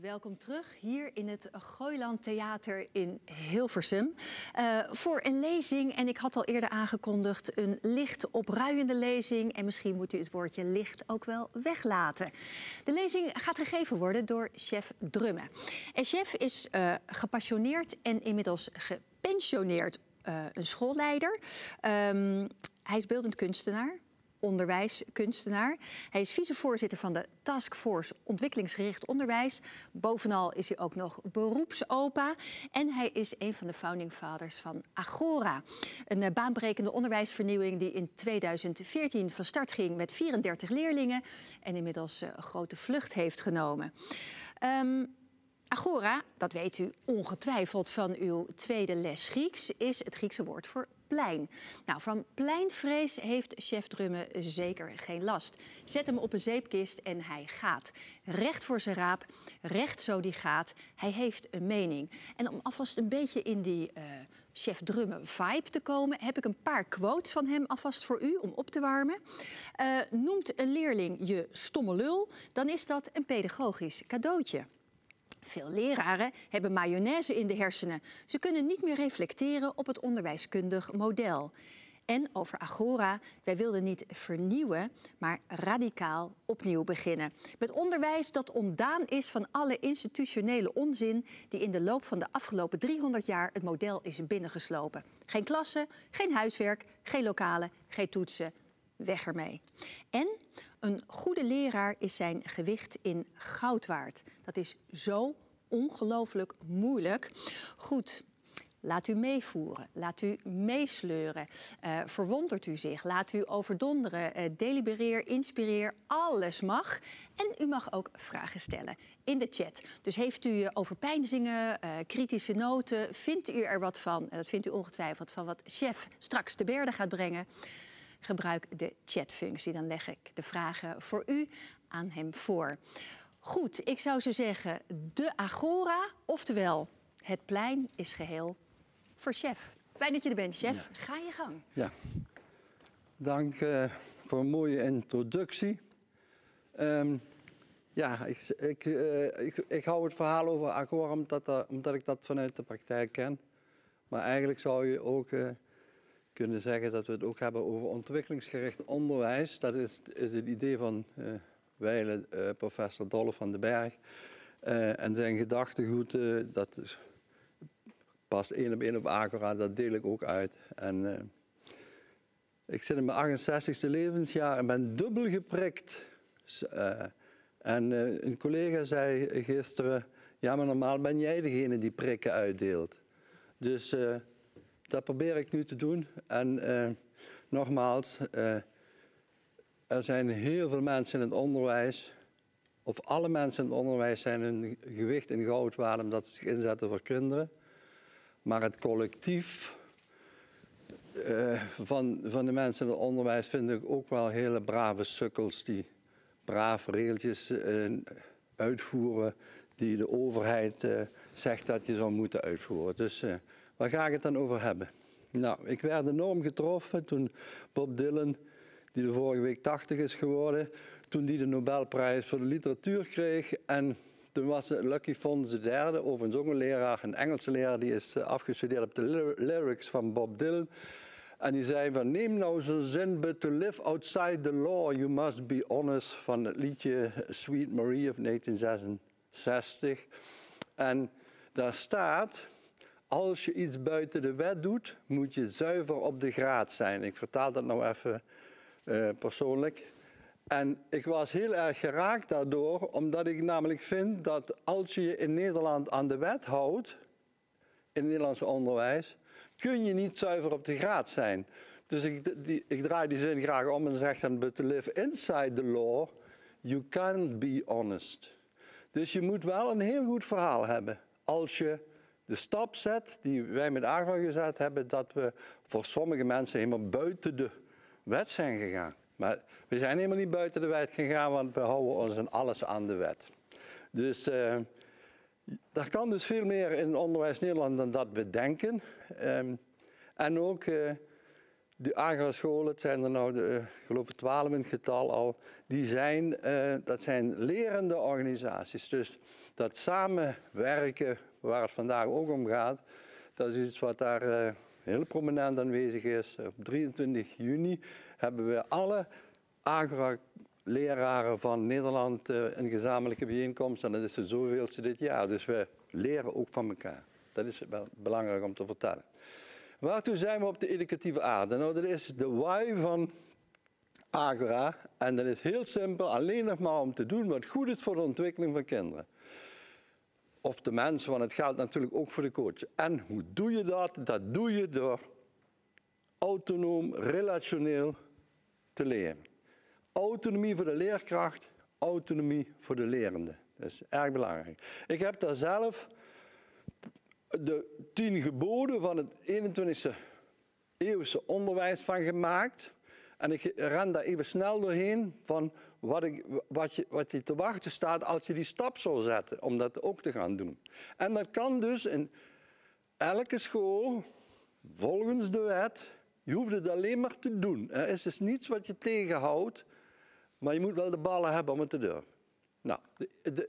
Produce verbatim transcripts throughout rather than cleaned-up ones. Welkom terug hier in het Gooiland Theater in Hilversum uh, voor een lezing. En ik had al eerder aangekondigd een licht opruiende lezing. En misschien moet u het woordje licht ook wel weglaten. De lezing gaat gegeven worden door Sjef Drummen. En Sjef is uh, gepassioneerd en inmiddels gepensioneerd uh, een schoolleider. Um, hij is beeldend kunstenaar. Onderwijskunstenaar. Hij is vicevoorzitter van de Taskforce Ontwikkelingsgericht Onderwijs. Bovenal is hij ook nog beroepsopa. En hij is een van de founding fathers van Agora. Een baanbrekende onderwijsvernieuwing die in tweeduizend veertien van start ging met vierendertig leerlingen en inmiddels een grote vlucht heeft genomen. Um, Agora, dat weet u ongetwijfeld van uw tweede les Grieks, is het Griekse woord voor plein. Nou, van pleinvrees heeft Sjef Drummen zeker geen last. Zet hem op een zeepkist en hij gaat. Recht voor zijn raap, recht zo die gaat. Hij heeft een mening. En om alvast een beetje in die uh, Sjef Drummen vibe te komen, heb ik een paar quotes van hem alvast voor u om op te warmen. Uh, noemt een leerling je stomme lul, dan is dat een pedagogisch cadeautje. Veel leraren hebben mayonaise in de hersenen. Ze kunnen niet meer reflecteren op het onderwijskundig model. En over Agora, wij wilden niet vernieuwen, maar radicaal opnieuw beginnen. Met onderwijs dat ontdaan is van alle institutionele onzin die in de loop van de afgelopen driehonderd jaar het model is binnengeslopen. Geen klassen, geen huiswerk, geen lokalen, geen toetsen. Weg ermee. En een goede leraar is zijn gewicht in goud waard. Dat is zo ongelooflijk moeilijk. Goed, laat u meevoeren, laat u meesleuren, uh, verwondert u zich, laat u overdonderen, uh, delibereer, inspireer, alles mag. En u mag ook vragen stellen in de chat. Dus heeft u overpeinzingen, uh, kritische noten, vindt u er wat van? Dat vindt u ongetwijfeld van wat Sjef straks te berde gaat brengen. Gebruik de chatfunctie, dan leg ik de vragen voor u aan hem voor. Goed, ik zou zo zeggen, de Agora, oftewel het plein is geheel voor Sjef. Fijn dat je er bent, Sjef. Ja. Ga je gang. Ja. Dank uh, voor een mooie introductie. Um, ja, ik, ik, uh, ik, ik hou het verhaal over Agora omdat, uh, omdat ik dat vanuit de praktijk ken. Maar eigenlijk zou je ook... Uh, We kunnen zeggen dat we het ook hebben over ontwikkelingsgericht onderwijs. Dat is, is het idee van uh, wijlen uh, professor Dolf van den Berg. Uh, en zijn gedachtegoed, uh, dat is, past één op één op Agora, dat deel ik ook uit. En, uh, ik zit in mijn achtenzestigste levensjaar en ben dubbel geprikt. Uh, en uh, een collega zei gisteren, ja maar normaal ben jij degene die prikken uitdeelt. Dus... Uh, Dat probeer ik nu te doen. En uh, nogmaals, uh, er zijn heel veel mensen in het onderwijs, of alle mensen in het onderwijs zijn hun gewicht in goud waard omdat ze zich inzetten voor kinderen. Maar het collectief uh, van, van de mensen in het onderwijs vind ik ook wel hele brave sukkels die braaf regeltjes uh, uitvoeren die de overheid uh, zegt dat je zou moeten uitvoeren. Dus... Uh, Waar ga ik het dan over hebben? Nou, ik werd enorm getroffen toen Bob Dylan, die de vorige week tachtig is geworden, toen die de Nobelprijs voor de literatuur kreeg. En toen was Lucky Fonz de derde, overigens ook een leraar, een Engelse leraar, die is afgestudeerd op de lyrics van Bob Dylan. En die zei van, neem nou zo'n zin, but to live outside the law, you must be honest, van het liedje Sweet Marie van negentien zesenzestig. En daar staat... Als je iets buiten de wet doet, moet je zuiver op de graad zijn. Ik vertaal dat nou even uh, persoonlijk. En ik was heel erg geraakt daardoor, omdat ik namelijk vind dat als je je in Nederland aan de wet houdt, in het Nederlandse onderwijs, kun je niet zuiver op de graad zijn. Dus ik, die, ik draai die zin graag om en zeg dan, but to live inside the law, you can't be honest. Dus je moet wel een heel goed verhaal hebben als je... De stap zet die wij met Agora gezet hebben, dat we voor sommige mensen helemaal buiten de wet zijn gegaan. Maar we zijn helemaal niet buiten de wet gegaan, want we houden ons in alles aan de wet. Dus uh, daar kan dus veel meer in onderwijs Nederland dan dat we denken. Um, en ook uh, De agroscholen, het zijn er nou de, geloof ik twaalf in het getal al, die zijn, uh, dat zijn lerende organisaties. Dus dat samenwerken, waar het vandaag ook om gaat, dat is iets wat daar uh, heel prominent aanwezig is. Op drieëntwintig juni hebben we alle agora-leraren van Nederland uh, een gezamenlijke bijeenkomst. En dat is de zoveelste dit jaar. Dus we leren ook van elkaar. Dat is wel belangrijk om te vertellen. Waartoe zijn we op de educatieve aarde? Nou, dat is de why van Agora. En dat is heel simpel, alleen nog maar om te doen wat goed is voor de ontwikkeling van kinderen. Of de mensen, want het geldt natuurlijk ook voor de coach. En hoe doe je dat? Dat doe je door autonoom relationeel te leren. Autonomie voor de leerkracht, autonomie voor de lerende. Dat is erg belangrijk. Ik heb daar zelf de tien geboden van het eenentwintigste eeuwse onderwijs van gemaakt. En ik ren daar even snel doorheen van wat, ik, wat, je, wat je te wachten staat als je die stap zou zetten, om dat ook te gaan doen. En dat kan dus in elke school, volgens de wet. Je hoeft het alleen maar te doen. Er is dus niets wat je tegenhoudt, maar je moet wel de ballen hebben om het te durven. Nou, de, de,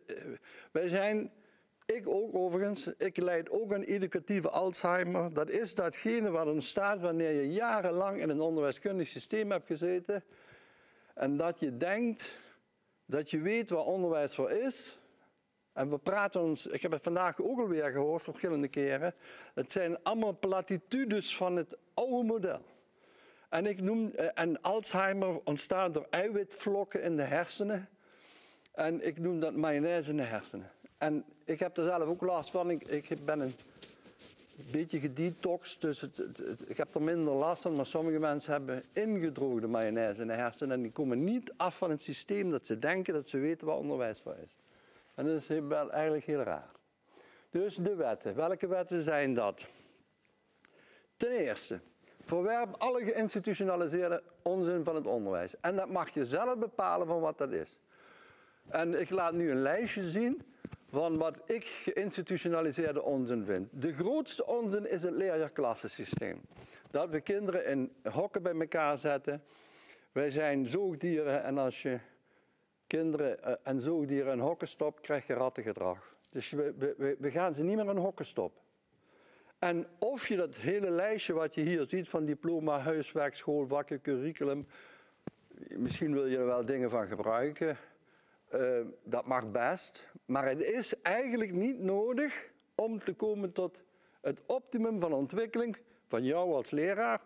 wij zijn... Ik ook overigens, ik leid ook aan educatieve Alzheimer. Dat is datgene wat ontstaat wanneer je jarenlang in een onderwijskundig systeem hebt gezeten. En dat je denkt dat je weet waar onderwijs voor is. En we praten ons, ik heb het vandaag ook alweer gehoord, verschillende keren. Het zijn allemaal platitudes van het oude model. En, ik noem, en Alzheimer ontstaat door eiwitvlokken in de hersenen. En ik noem dat mayonaise in de hersenen. En ik heb er zelf ook last van. Ik, ik ben een beetje gedetoxed, dus het, het, het, ik heb er minder last van. Maar sommige mensen hebben ingedroogde mayonaise in de hersenen. En die komen niet af van het systeem dat ze denken dat ze weten waar onderwijs voor is. En dat is heel, eigenlijk heel raar. Dus de wetten. Welke wetten zijn dat? Ten eerste, verwerp alle geïnstitutionaliseerde onzin van het onderwijs. En dat mag je zelf bepalen van wat dat is. En ik laat nu een lijstje zien van wat ik geïnstitutionaliseerde onzin vind. De grootste onzin is het leerjaarklassensysteem. Dat we kinderen in hokken bij elkaar zetten. Wij zijn zoogdieren en als je kinderen en zoogdieren in hokken stopt, krijg je rattengedrag. Dus we, we, we gaan ze niet meer in hokken stoppen. En of je dat hele lijstje wat je hier ziet van diploma, huiswerk, schoolvakken, curriculum, misschien wil je er wel dingen van gebruiken. Uh, dat mag best, maar het is eigenlijk niet nodig om te komen tot het optimum van ontwikkeling van jou als leraar,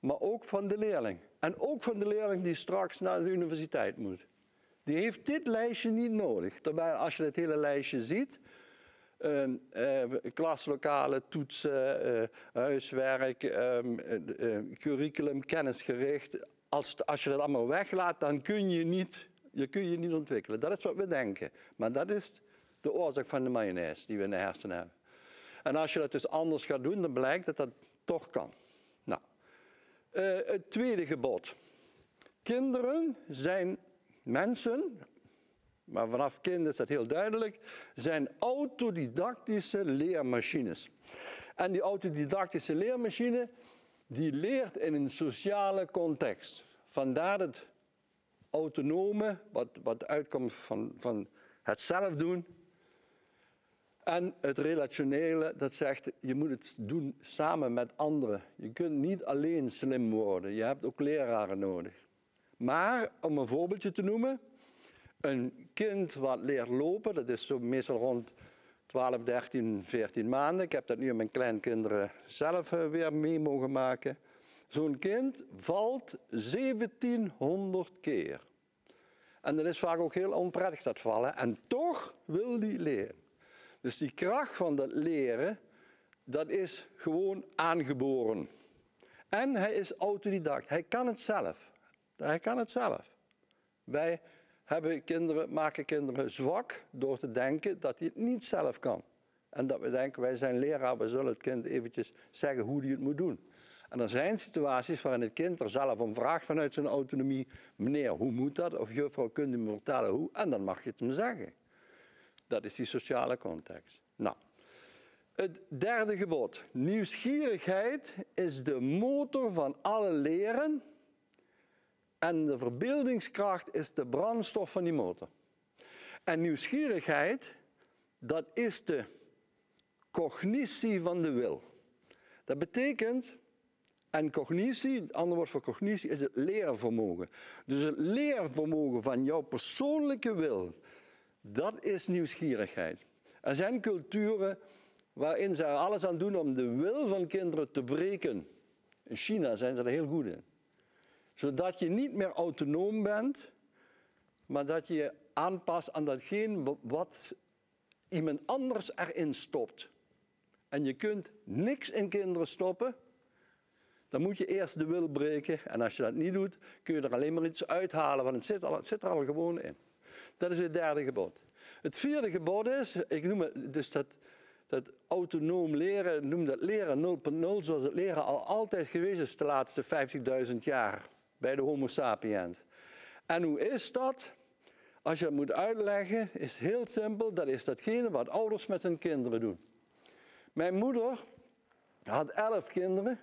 maar ook van de leerling. En ook van de leerling die straks naar de universiteit moet. Die heeft dit lijstje niet nodig. Terwijl als je het hele lijstje ziet, uh, uh, klaslokalen, toetsen, uh, huiswerk, uh, uh, curriculum, kennisgericht. Als, als je dat allemaal weglaat, dan kun je niet... Je kunt je niet ontwikkelen. Dat is wat we denken. Maar dat is de oorzaak van de mayonaise die we in de hersenen hebben. En als je dat dus anders gaat doen, dan blijkt dat dat toch kan. Nou, uh, het tweede gebod. Kinderen zijn mensen, maar vanaf kind is dat heel duidelijk, zijn autodidactische leermachines. En die autodidactische leermachine, die leert in een sociale context. Vandaar het autonome, wat, wat uitkomt van, van het zelf doen. En het relationele, dat zegt, je moet het doen samen met anderen. Je kunt niet alleen slim worden, je hebt ook leraren nodig. Maar, om een voorbeeldje te noemen, een kind wat leert lopen, dat is zo meestal rond twaalf, dertien, veertien maanden. Ik heb dat nu aan mijn kleinkinderen zelf weer mee mogen maken. Zo'n kind valt zeventienhonderd keer. En dat is vaak ook heel onprettig, dat vallen. En toch wil die leren. Dus die kracht van dat leren, dat is gewoon aangeboren. En hij is autodidact. Hij kan het zelf. Hij kan het zelf. Wij hebben kinderen, maken kinderen zwak door te denken dat hij het niet zelf kan. En dat we denken, wij zijn leraar, we zullen het kind eventjes zeggen hoe hij het moet doen. En er zijn situaties waarin het kind er zelf om vraagt vanuit zijn autonomie. Meneer, hoe moet dat? Of juffrouw, kunt u me vertellen hoe? En dan mag je het hem zeggen. Dat is die sociale context. Nou, Het derde gebod. Nieuwsgierigheid is de motor van alle leren en de verbeeldingskracht is de brandstof van die motor. En nieuwsgierigheid, dat is de cognitie van de wil. Dat betekent, en cognitie, het andere woord voor cognitie, is het leervermogen. Dus het leervermogen van jouw persoonlijke wil, dat is nieuwsgierigheid. Er zijn culturen waarin ze er alles aan doen om de wil van kinderen te breken. In China zijn ze er heel goed in. Zodat je niet meer autonoom bent, maar dat je je aanpast aan datgene wat iemand anders erin stopt. En je kunt niks in kinderen stoppen. Dan moet je eerst de wil breken. En als je dat niet doet, kun je er alleen maar iets uithalen, want het zit, al, het zit er al gewoon in. Dat is het derde gebod. Het vierde gebod is, ik noem het dus dat... Dat autonoom leren, noem dat leren nul punt nul, zoals het leren al altijd geweest is de laatste vijftigduizend jaar bij de Homo sapiens. En hoe is dat? Als je dat moet uitleggen, is het heel simpel. Dat is datgene wat ouders met hun kinderen doen. Mijn moeder had elf kinderen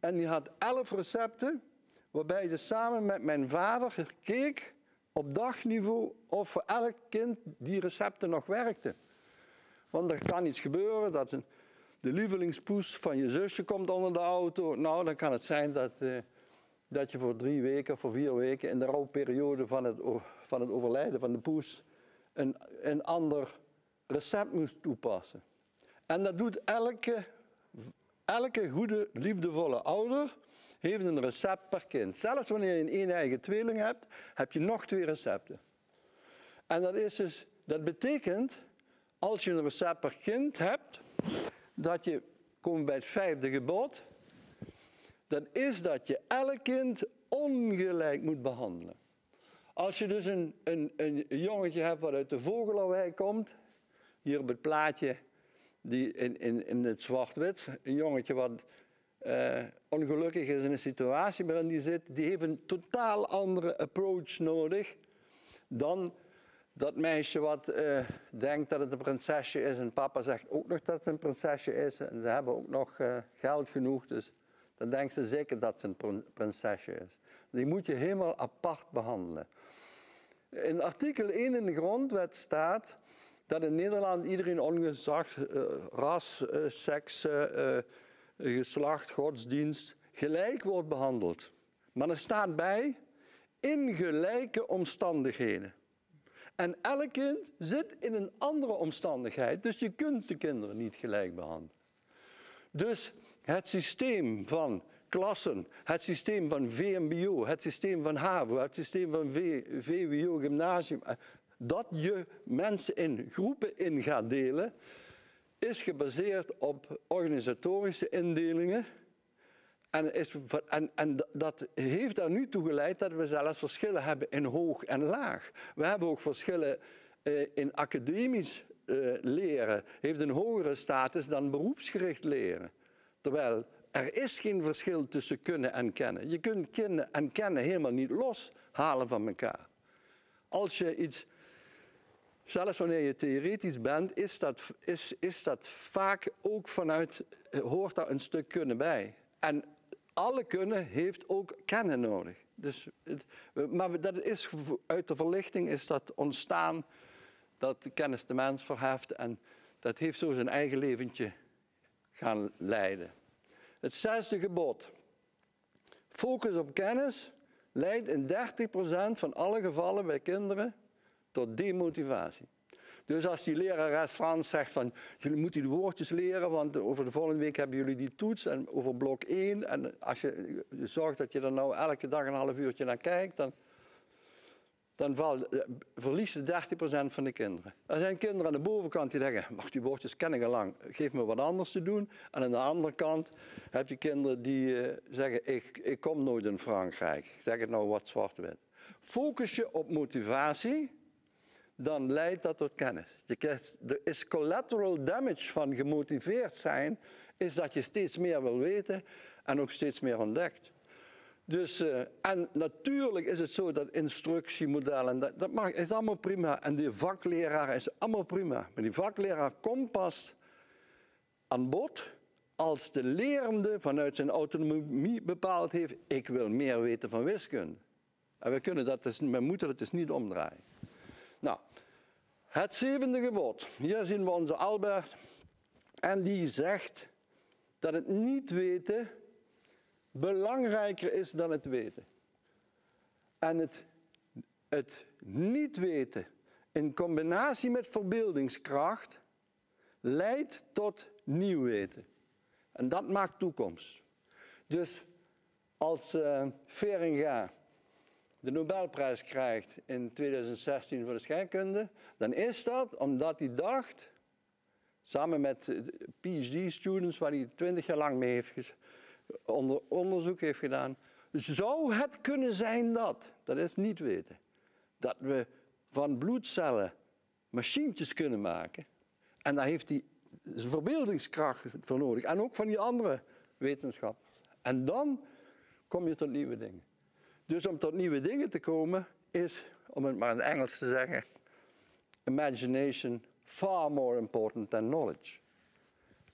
en die had elf recepten waarbij ze samen met mijn vader keek op dagniveau of voor elk kind die recepten nog werkten. Want er kan iets gebeuren, dat de lievelingspoes van je zusje komt onder de auto. Nou, dan kan het zijn dat, eh, dat je voor drie weken, voor vier weken... in de rouwperiode van het, van het overlijden van de poes... Een, een ander recept moest toepassen. En dat doet elke, elke goede, liefdevolle ouder... heeft een recept per kind. Zelfs wanneer je een een-eigen tweeling hebt, heb je nog twee recepten. En dat, is dus, dat betekent... Als je een recept per kind hebt, dat je, komt bij het vijfde gebod, dat is dat je elk kind ongelijk moet behandelen. Als je dus een, een, een jongetje hebt wat uit de Vogelerwei komt, hier op het plaatje die in, in, in het zwart-wit, een jongetje wat uh, ongelukkig is in een situatie waarin die zit, die heeft een totaal andere approach nodig dan... Dat meisje wat uh, denkt dat het een prinsesje is en papa zegt ook nog dat het een prinsesje is. En ze hebben ook nog uh, geld genoeg, dus dan denkt ze zeker dat ze een prinsesje is. Die moet je helemaal apart behandelen. In artikel één in de grondwet staat dat in Nederland iedereen ongeacht uh, ras, uh, seks, uh, geslacht, godsdienst gelijk wordt behandeld. Maar er staat bij in gelijke omstandigheden. En elk kind zit in een andere omstandigheid, dus je kunt de kinderen niet gelijk behandelen. Dus het systeem van klassen, het systeem van V M B O, het systeem van HAVO, het systeem van V W O, gymnasium, dat je mensen in groepen in gaat delen, is gebaseerd op organisatorische indelingen. En, is, en, en dat heeft er nu toe geleid dat we zelfs verschillen hebben in hoog en laag. We hebben ook verschillen eh, in academisch eh, leren. Heeft een hogere status dan beroepsgericht leren. Terwijl er is geen verschil tussen kunnen en kennen. Je kunt kennen en kennen helemaal niet loshalen van elkaar. Als je iets... Zelfs wanneer je theoretisch bent, is dat, is, is dat vaak ook vanuit... hoort daar een stuk kunnen bij. En alle kunnen heeft ook kennen nodig. Dus, maar dat is, uit de verlichting is dat ontstaan dat de kennis de mens verheft. En dat heeft zo zijn eigen leventje gaan leiden. Het zesde gebod. Focus op kennis leidt in dertig procent van alle gevallen bij kinderen tot demotivatie. Dus als die lerares Frans zegt van, jullie moeten die woordjes leren, want over de volgende week hebben jullie die toets en over blok één. En als je zorgt dat je er nou elke dag een half uurtje naar kijkt, dan, dan valt, verliest dertig procent van de kinderen. Er zijn kinderen aan de bovenkant die denken, mag die woordjes ken ik al lang, geef me wat anders te doen. En aan de andere kant heb je kinderen die uh, zeggen, ik, ik kom nooit in Frankrijk. Ik zeg het nou wat zwart-wit. Focus je op motivatie. Dan leidt dat tot kennis. Je krijgt, er is collateral damage van gemotiveerd zijn, is dat je steeds meer wil weten en ook steeds meer ontdekt. Dus, uh, en natuurlijk is het zo dat instructiemodellen, dat, dat mag, is allemaal prima. En die vakleraar is allemaal prima. Maar die vakleraar komt pas aan bod als de lerende vanuit zijn autonomie bepaald heeft... ik wil meer weten van wiskunde. En we kunnen dat dus, we moeten het dus niet omdraaien. Nou, het zevende gebod. Hier zien we onze Albert. En die zegt dat het niet weten belangrijker is dan het weten. En het, het niet weten in combinatie met verbeeldingskracht leidt tot nieuw weten. En dat maakt toekomst. Dus als uh, Feringa de Nobelprijs krijgt in tweeduizend zestien voor de scheikunde, dan is dat omdat hij dacht, samen met P H D-students waar hij twintig jaar lang mee heeft onder onderzoek heeft gedaan, zou het kunnen zijn dat, dat is niet weten, dat we van bloedcellen machientjes kunnen maken. En daar heeft hij verbeeldingskracht voor nodig. En ook van die andere wetenschappers. En dan kom je tot nieuwe dingen. Dus om tot nieuwe dingen te komen is, om het maar in het Engels te zeggen, imagination far more important than knowledge.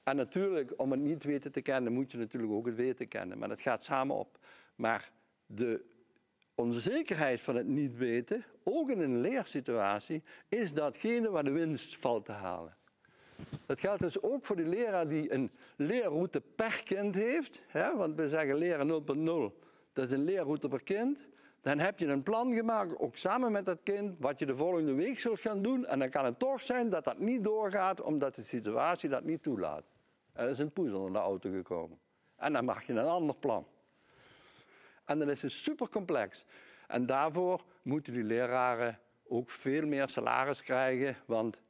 En natuurlijk, om het niet weten te kennen, moet je natuurlijk ook het weten kennen. Maar dat gaat samen op. Maar de onzekerheid van het niet weten, ook in een leersituatie, is datgene waar de winst valt te halen. Dat geldt dus ook voor de leraar die een leerroute per kind heeft. Hè? Want we zeggen leren nul punt nul, dat is een leerroute per kind. Dan heb je een plan gemaakt, ook samen met dat kind, wat je de volgende week zult gaan doen. En dan kan het toch zijn dat dat niet doorgaat, omdat de situatie dat niet toelaat. Er is een poezel in de auto gekomen. En dan mag je een ander plan. En dat is dus supercomplex. En daarvoor moeten die leraren ook veel meer salaris krijgen. Want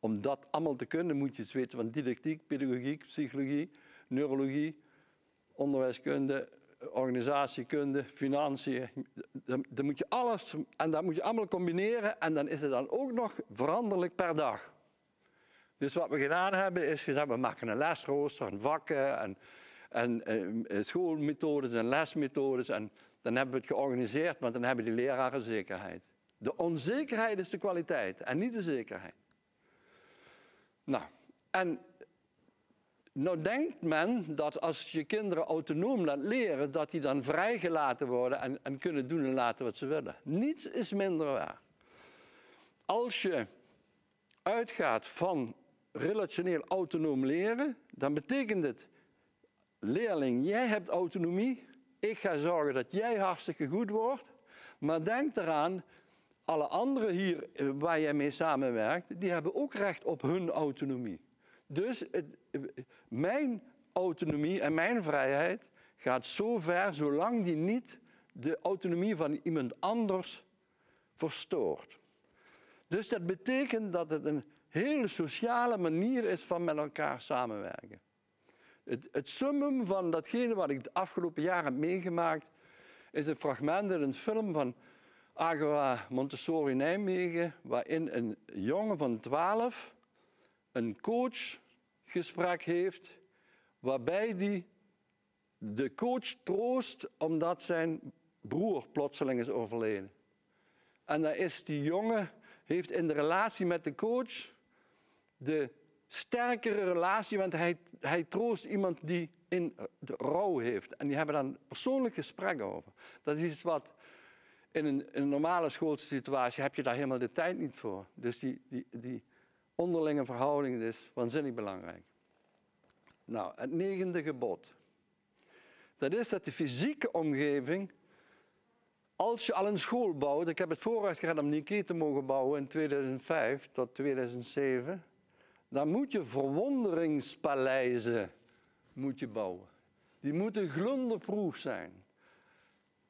om dat allemaal te kunnen moet je iets weten van didactiek, pedagogiek, psychologie, neurologie, onderwijskunde, organisatiekunde, financiën. Dan moet je alles en dat moet je allemaal combineren. En dan is het dan ook nog veranderlijk per dag. Dus wat we gedaan hebben is gezegd, we maken een lesrooster en vakken en... En eh, schoolmethodes en lesmethodes. En dan hebben we het georganiseerd, want dan hebben die leraren zekerheid. De onzekerheid is de kwaliteit en niet de zekerheid. Nou, en nou denkt men dat als je kinderen autonoom laat leren, dat die dan vrijgelaten worden en, en kunnen doen en laten wat ze willen. Niets is minder waar. Als je uitgaat van relationeel autonoom leren, dan betekent het... Leerling, jij hebt autonomie. Ik ga zorgen dat jij hartstikke goed wordt. Maar denk eraan, alle anderen hier waar jij mee samenwerkt, die hebben ook recht op hun autonomie. Dus het, mijn autonomie en mijn vrijheid gaat zo ver, zolang die niet de autonomie van iemand anders verstoort. Dus dat betekent dat het een hele sociale manier is van met elkaar samenwerken. Het, het summum van datgene wat ik de afgelopen jaren heb meegemaakt... is een fragment in een film van Agora Montessori Nijmegen... waarin een jongen van twaalf een coachgesprek heeft... waarbij hij de coach troost omdat zijn broer plotseling is overleden. En dan is die jongen, heeft in de relatie met de coach... de sterkere relatie, want hij, hij troost iemand die in de rouw heeft. En die hebben dan persoonlijk gesprek over. Dat is iets wat in een, in een normale schoolsituatie heb je daar helemaal de tijd niet voor. Dus die, die, die onderlinge verhouding is waanzinnig belangrijk. Nou, het negende gebod. Dat is dat de fysieke omgeving, als je al een school bouwt... Ik heb het voorrecht gehad om Nike te mogen bouwen in tweeduizend vijf tot tweeduizend zeven... Dan moet je verwonderspaleizen moet je bouwen. Die moeten glunderproef zijn.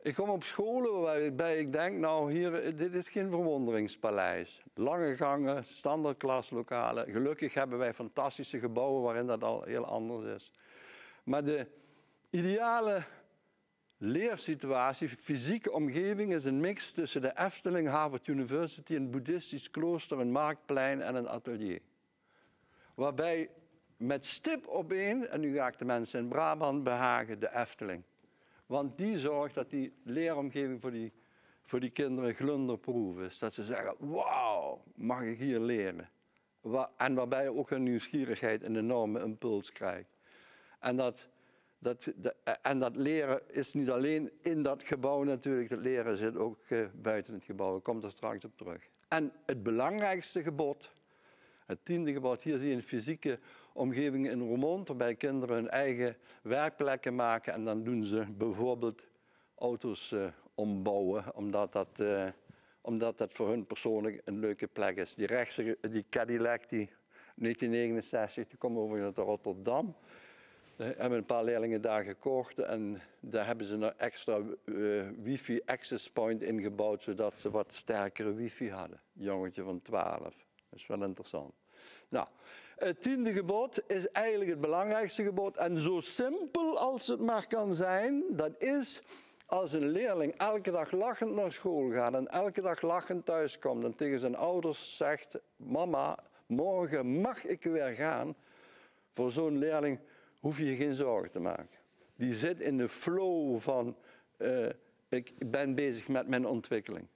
Ik kom op scholen waarbij ik denk, nou hier, dit is geen verwonderspaleis. Lange gangen, standaardklaslokalen. Gelukkig hebben wij fantastische gebouwen waarin dat al heel anders is. Maar de ideale leersituatie, fysieke omgeving, is een mix tussen de Efteling, Harvard University, een boeddhistisch klooster, een marktplein en een atelier. Waarbij met stip op één, en nu ga ik de mensen in Brabant behagen, de Efteling. Want die zorgt dat die leeromgeving voor die, voor die kinderen glunderproef is. Dat ze zeggen, wauw, mag ik hier leren? en waarbij je ook een nieuwsgierigheid en een enorme impuls krijgt. En dat, dat, dat, en dat leren is niet alleen in dat gebouw natuurlijk. Dat leren zit ook uh, buiten het gebouw. Ik kom daar straks op terug. En het belangrijkste gebod, het tiende gebod, hier zie je een fysieke omgeving in Roermond, waarbij kinderen hun eigen werkplekken maken. En dan doen ze bijvoorbeeld auto's uh, ombouwen, omdat dat... Uh, Omdat dat voor hun persoonlijk een leuke plek is. Die rechtse, die Cadillac, die negentien negenenzestig, die komt overigens uit Rotterdam. Daar hebben een paar leerlingen daar gekocht. En daar hebben ze een extra uh, wifi-access point ingebouwd, zodat ze wat sterkere wifi hadden. Jongetje van twaalf. Dat is wel interessant. Nou, het tiende gebod is eigenlijk het belangrijkste gebod. En zo simpel als het maar kan zijn, dat is... Als een leerling elke dag lachend naar school gaat en elke dag lachend thuis komt en tegen zijn ouders zegt, mama, morgen mag ik weer gaan. Voor zo'n leerling hoef je je geen zorgen te maken. Die zit in de flow van, uh, ik ben bezig met mijn ontwikkeling.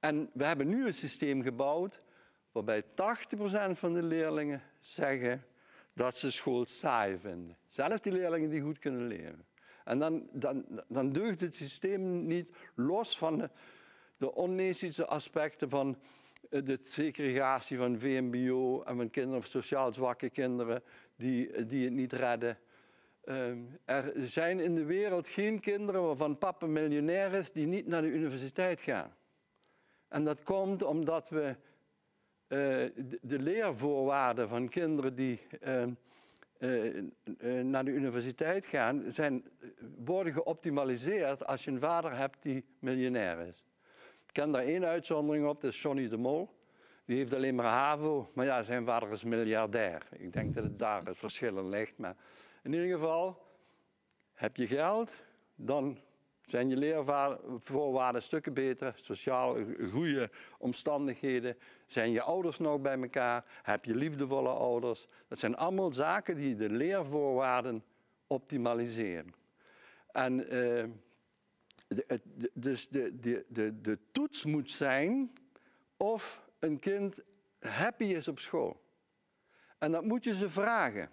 En we hebben nu een systeem gebouwd waarbij tachtig procent van de leerlingen zeggen dat ze school saai vinden. Zelfs die leerlingen die goed kunnen leren. En dan, dan, dan deugt het systeem niet, los van de, de onethische aspecten van de segregatie van V M B O en van kinderen, sociaal zwakke kinderen die, die het niet redden. Um, er zijn in de wereld geen kinderen waarvan papa miljonair is die niet naar de universiteit gaan. En dat komt omdat we uh, de, de leervoorwaarden van kinderen die... Uh, Uh, uh, naar de universiteit gaan, zijn, worden geoptimaliseerd als je een vader hebt die miljonair is. Ik ken daar één uitzondering op, dat is Johnny De Mol. Die heeft alleen maar HAVO, maar ja, zijn vader is miljardair. Ik denk dat het daar het verschil in ligt. Maar in ieder geval, heb je geld, dan zijn je leervoorwaarden stukken beter, sociaal goede omstandigheden. Zijn je ouders nog bij elkaar? Heb je liefdevolle ouders? Dat zijn allemaal zaken die de leervoorwaarden optimaliseren. En uh, de, de, dus de, de, de, de toets moet zijn of een kind happy is op school. En dat moet je ze vragen.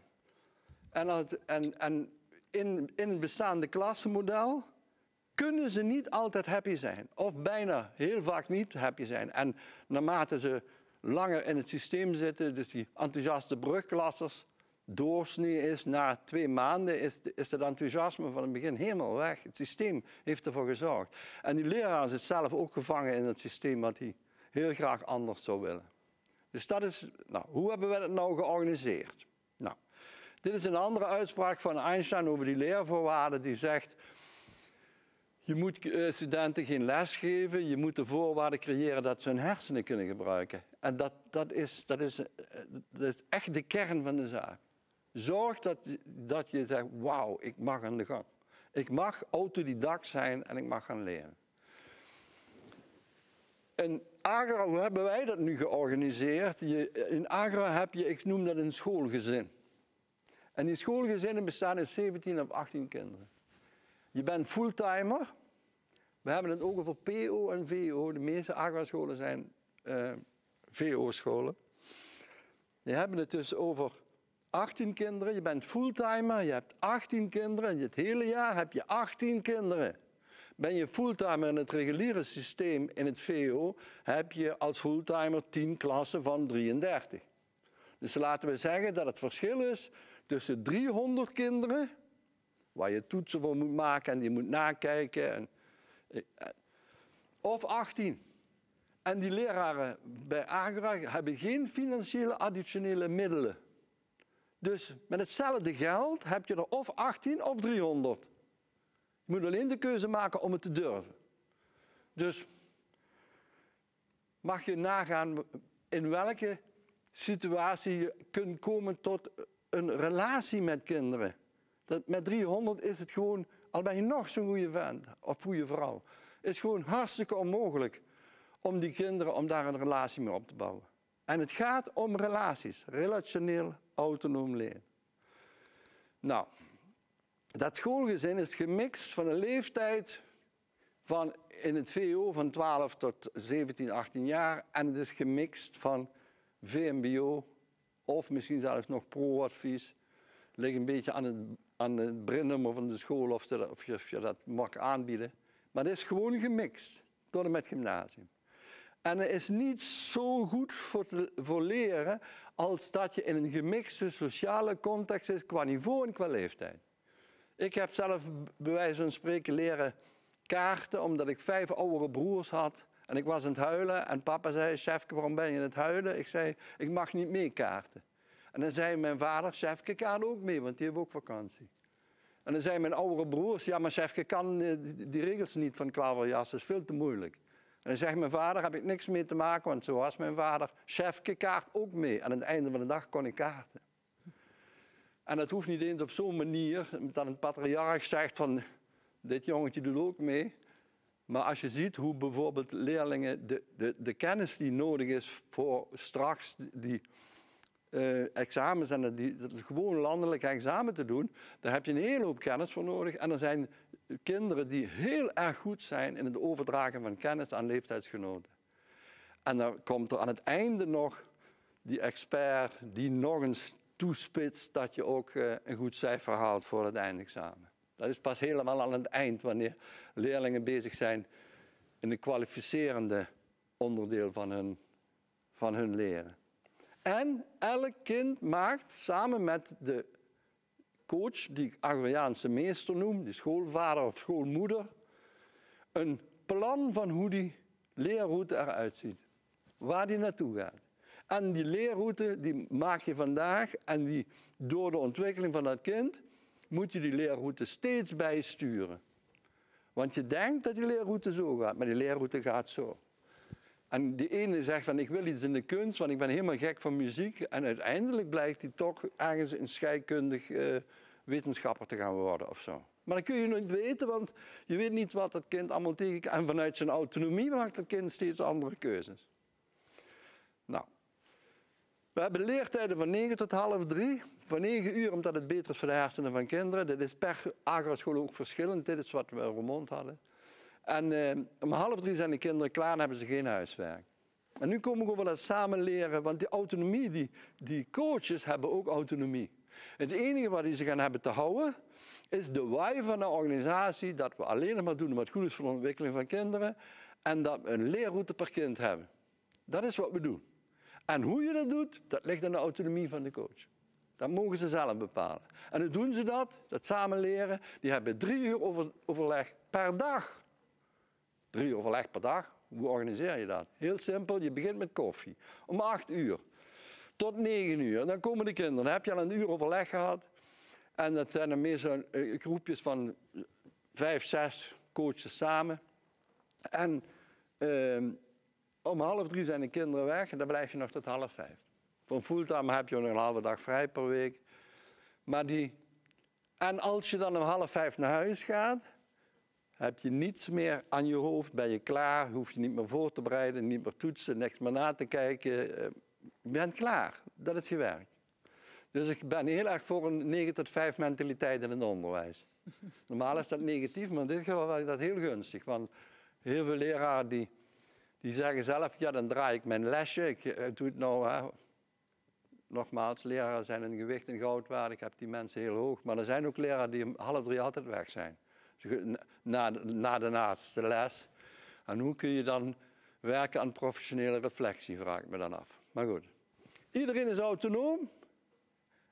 En, dat, en, en in, in het bestaande klassenmodel... kunnen ze niet altijd happy zijn. Of bijna heel vaak niet happy zijn. En naarmate ze langer in het systeem zitten, dus die enthousiaste brugklassers, doorsnee is, na twee maanden is, is het enthousiasme van het begin helemaal weg. Het systeem heeft ervoor gezorgd. En die leraar zit zelf ook gevangen in het systeem wat hij heel graag anders zou willen. Dus dat is... Nou, hoe hebben we dat nou georganiseerd? Nou, dit is een andere uitspraak van Einstein over die leervoorwaarden die zegt... Je moet studenten geen les geven, je moet de voorwaarden creëren dat ze hun hersenen kunnen gebruiken. En dat, dat, is, dat, is, dat is echt de kern van de zaak. Zorg dat, dat je zegt, wauw, ik mag aan de gang. Ik mag autodidact zijn en ik mag gaan leren. In Agora, hoe hebben wij dat nu georganiseerd? Je, in Agora heb je, ik noem dat een schoolgezin. En die schoolgezinnen bestaan uit zeventien of achttien kinderen. Je bent fulltimer. We hebben het ook over P O en V O. De meeste agora-scholen zijn uh, V O-scholen. Je hebt het dus over achttien kinderen. Je bent fulltimer, je hebt achttien kinderen. Het hele jaar heb je achttien kinderen. Ben je fulltimer in het reguliere systeem in het V O... heb je als fulltimer tien klassen van drieëndertig. Dus laten we zeggen dat het verschil is tussen driehonderd kinderen... waar je toetsen voor moet maken en die moet nakijken. En, of achttien. En die leraren bij Agora hebben geen financiële additionele middelen. Dus met hetzelfde geld heb je er of achttien of driehonderd. Je moet alleen de keuze maken om het te durven. Dus mag je nagaan in welke situatie je kunt komen tot een relatie met kinderen. Dat met driehonderd is het gewoon, al ben je nog zo'n goede vent of goede vrouw, is gewoon hartstikke onmogelijk om die kinderen, om daar een relatie mee op te bouwen. En het gaat om relaties, relationeel autonoom leren. Nou, dat schoolgezin is gemixt van een leeftijd van in het V O van twaalf tot zeventien, achttien jaar en het is gemixt van V M B O of misschien zelfs nog pro-advies. Ligt een beetje aan het, aan het brennummer van de school of, te, of, je, of je dat mag aanbieden. Maar het is gewoon gemixt tot en met gymnasium. En het is niet zo goed voor, te, voor leren als dat je in een gemixte sociale context is qua niveau en qua leeftijd. Ik heb zelf bij wijze van spreken leren kaarten omdat ik vijf oudere broers had. En ik was aan het huilen en papa zei, Sjefke, waarom ben je aan het huilen? Ik zei, ik mag niet mee kaarten. En dan zei mijn vader, Sjefke, kaart ook mee, want die heeft ook vakantie. En dan zei mijn oudere broers, ja, maar Sjefke kan die regels niet van klaverjas, dat is veel te moeilijk. En dan zegt mijn vader, daar heb ik niks mee te maken, want zo was mijn vader. Sjefke kaart ook mee. Aan het einde van de dag kon ik kaarten. En dat hoeft niet eens op zo'n manier, dat een patriarch zegt van, dit jongetje doet ook mee. Maar als je ziet hoe bijvoorbeeld leerlingen de, de, de kennis die nodig is voor straks die uh, examens en het, die, het gewoon landelijke examen te doen, daar heb je een hele hoop kennis voor nodig. En er zijn kinderen die heel erg goed zijn in het overdragen van kennis aan leeftijdsgenoten. En dan komt er aan het einde nog die expert die nog eens toespitst dat je ook uh, een goed cijfer haalt voor het eindexamen. Dat is pas helemaal aan het eind, wanneer leerlingen bezig zijn in het kwalificerende onderdeel van hun, van hun leren. En elk kind maakt samen met de coach, die ik Agoriaanse meester noem, die schoolvader of schoolmoeder, een plan van hoe die leerroute eruit ziet. Waar die naartoe gaat. En die leerroute die maak je vandaag en die, door de ontwikkeling van dat kind moet je die leerroute steeds bijsturen. Want je denkt dat die leerroute zo gaat, maar die leerroute gaat zo. En die ene zegt van ik wil iets in de kunst, want ik ben helemaal gek van muziek. En uiteindelijk blijkt hij toch ergens een scheikundig uh, wetenschapper te gaan worden of zo. Maar dat kun je nooit weten, want je weet niet wat dat kind allemaal tegen. En vanuit zijn autonomie maakt dat kind steeds andere keuzes. Nou. We hebben leertijden van negen tot half drie. Van negen uur, omdat het beter is voor de hersenen van kinderen. Dit is per agroschool ook verschillend. Dit is wat we in Roermond hadden. En eh, om half drie zijn de kinderen klaar en hebben ze geen huiswerk. En nu kom ik over dat samen leren. Want die autonomie, die, die coaches hebben ook autonomie. Het enige wat die ze gaan hebben te houden, is de why van de organisatie. Dat we alleen nog maar doen wat goed is voor de ontwikkeling van kinderen. En dat we een leerroute per kind hebben. Dat is wat we doen. En hoe je dat doet, dat ligt aan de autonomie van de coach. Dat mogen ze zelf bepalen. En hoe doen ze dat? Dat samen leren. Die hebben drie uur over, overleg per dag. Drie uur overleg per dag. Hoe organiseer je dat? Heel simpel. Je begint met koffie. Om acht uur. Tot negen uur. Dan komen de kinderen. Dan heb je al een uur overleg gehad. En dat zijn dan meestal groepjes van vijf, zes coaches samen. En Uh, Om half drie zijn de kinderen weg en dan blijf je nog tot half vijf. Van fulltime heb je nog een halve dag vrij per week. Maar die... En als je dan om half vijf naar huis gaat, heb je niets meer aan je hoofd, ben je klaar, hoef je niet meer voor te bereiden, niet meer toetsen, niks meer na te kijken. Je bent klaar, dat is je werk. Dus ik ben heel erg voor een negen tot vijf mentaliteit in het onderwijs. Normaal is dat negatief, maar in dit geval is dat heel gunstig. Want heel veel leraren die... Die zeggen zelf, ja, dan draai ik mijn lesje. Ik, ik doe het nou, hè. Nogmaals, leraren zijn in gewicht en goud waard. Ik heb die mensen heel hoog. Maar er zijn ook leraren die om half drie altijd weg zijn. Na, na de laatste les. En hoe kun je dan werken aan professionele reflectie, vraag ik me dan af. Maar goed. Iedereen is autonoom.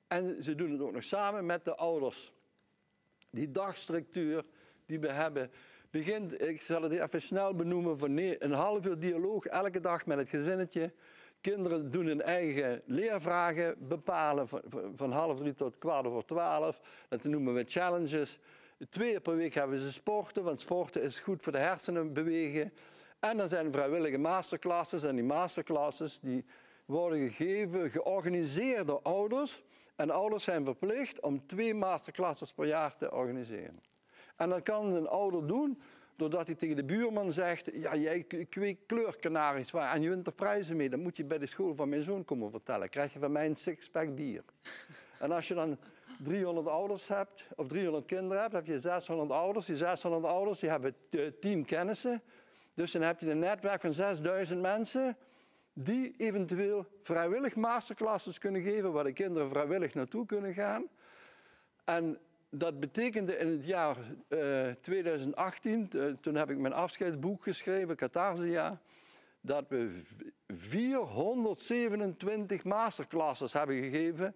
En ze doen het ook nog samen met de ouders. Die dagstructuur die we hebben begint, ik zal het even snel benoemen, van een half uur dialoog elke dag met het gezinnetje. Kinderen doen hun eigen leervragen bepalen van, van half drie tot kwart over twaalf. Dat noemen we challenges. Twee per week hebben ze sporten, want sporten is goed voor de hersenen bewegen. En dan zijn vrijwillige masterclasses. En die masterclasses die worden gegeven, georganiseerd door ouders. En ouders zijn verplicht om twee masterclasses per jaar te organiseren. En dat kan een ouder doen, doordat hij tegen de buurman zegt, ja, jij kweekt kleurkanaries waar en je wint er prijzen mee. Dan moet je bij de school van mijn zoon komen vertellen. Krijg je van mij een sixpack bier. En als je dan driehonderd ouders hebt, of driehonderd kinderen hebt, heb je zeshonderd ouders. Die zeshonderd ouders die hebben tien kennissen. Dus dan heb je een netwerk van zesduizend mensen die eventueel vrijwillig masterclasses kunnen geven, waar de kinderen vrijwillig naartoe kunnen gaan. En dat betekende in het jaar uh, twintig achttien, uh, toen heb ik mijn afscheidsboek geschreven, Catharsia, dat we vierhonderdzevenentwintig masterclasses hebben gegeven.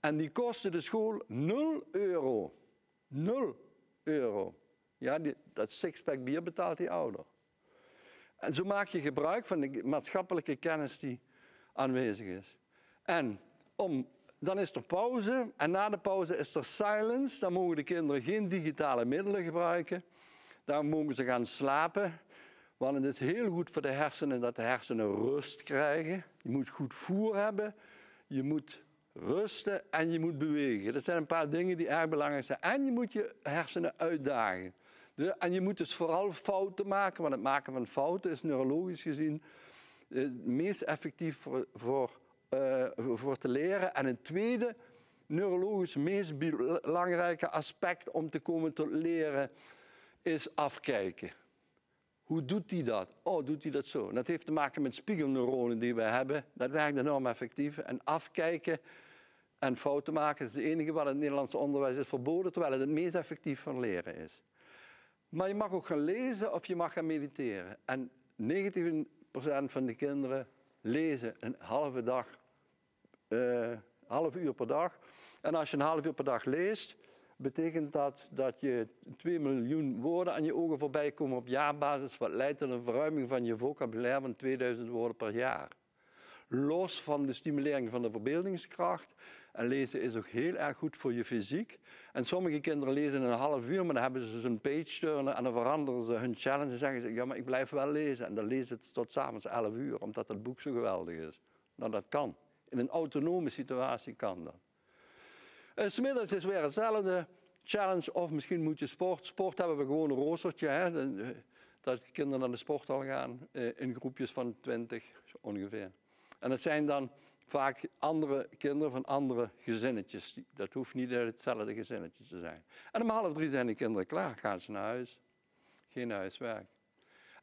En die kostte de school nul euro. nul euro. Ja, die, dat sixpack bier betaalt die ouder. En zo maak je gebruik van de maatschappelijke kennis die aanwezig is. En om, dan is er pauze en na de pauze is er silence. Dan mogen de kinderen geen digitale middelen gebruiken. Dan mogen ze gaan slapen. Want het is heel goed voor de hersenen dat de hersenen rust krijgen. Je moet goed voer hebben. Je moet rusten en je moet bewegen. Dat zijn een paar dingen die erg belangrijk zijn. En je moet je hersenen uitdagen. De, en je moet dus vooral fouten maken, want het maken van fouten is neurologisch gezien het meest effectief voor, voor, uh, voor te leren. En het tweede, neurologisch meest belangrijke aspect om te komen tot leren is afkijken. Hoe doet hij dat? Oh, doet hij dat zo? En dat heeft te maken met spiegelneuronen die wij hebben. Dat is eigenlijk enorm effectief. En afkijken en fouten maken is de enige waar het Nederlandse onderwijs is verboden, terwijl het het meest effectief van leren is. Maar je mag ook gaan lezen of je mag gaan mediteren. En negentig procent van de kinderen lezen een halve dag, uh, half uur per dag. En als je een half uur per dag leest, betekent dat dat je twee miljoen woorden aan je ogen voorbij komen op jaarbasis, wat leidt tot een verruiming van je vocabulaire van tweeduizend woorden per jaar. Los van de stimulering van de verbeeldingskracht. En lezen is ook heel erg goed voor je fysiek. En sommige kinderen lezen een half uur, maar dan hebben ze zo'n page turner en dan veranderen ze hun challenge en zeggen ze, ja, maar ik blijf wel lezen. En dan lezen ze tot 's avonds elf uur, omdat dat boek zo geweldig is. Nou, dat kan. In een autonome situatie kan dat. En 's middags is weer hetzelfde challenge, of misschien moet je sport. Sport hebben we gewoon een roostertje, hè? Dat kinderen naar de sporthal gaan in groepjes van twintig ongeveer. En dat zijn dan vaak andere kinderen van andere gezinnetjes. Dat hoeft niet hetzelfde gezinnetje te zijn. En om half drie zijn de kinderen klaar, gaan ze naar huis. Geen huiswerk.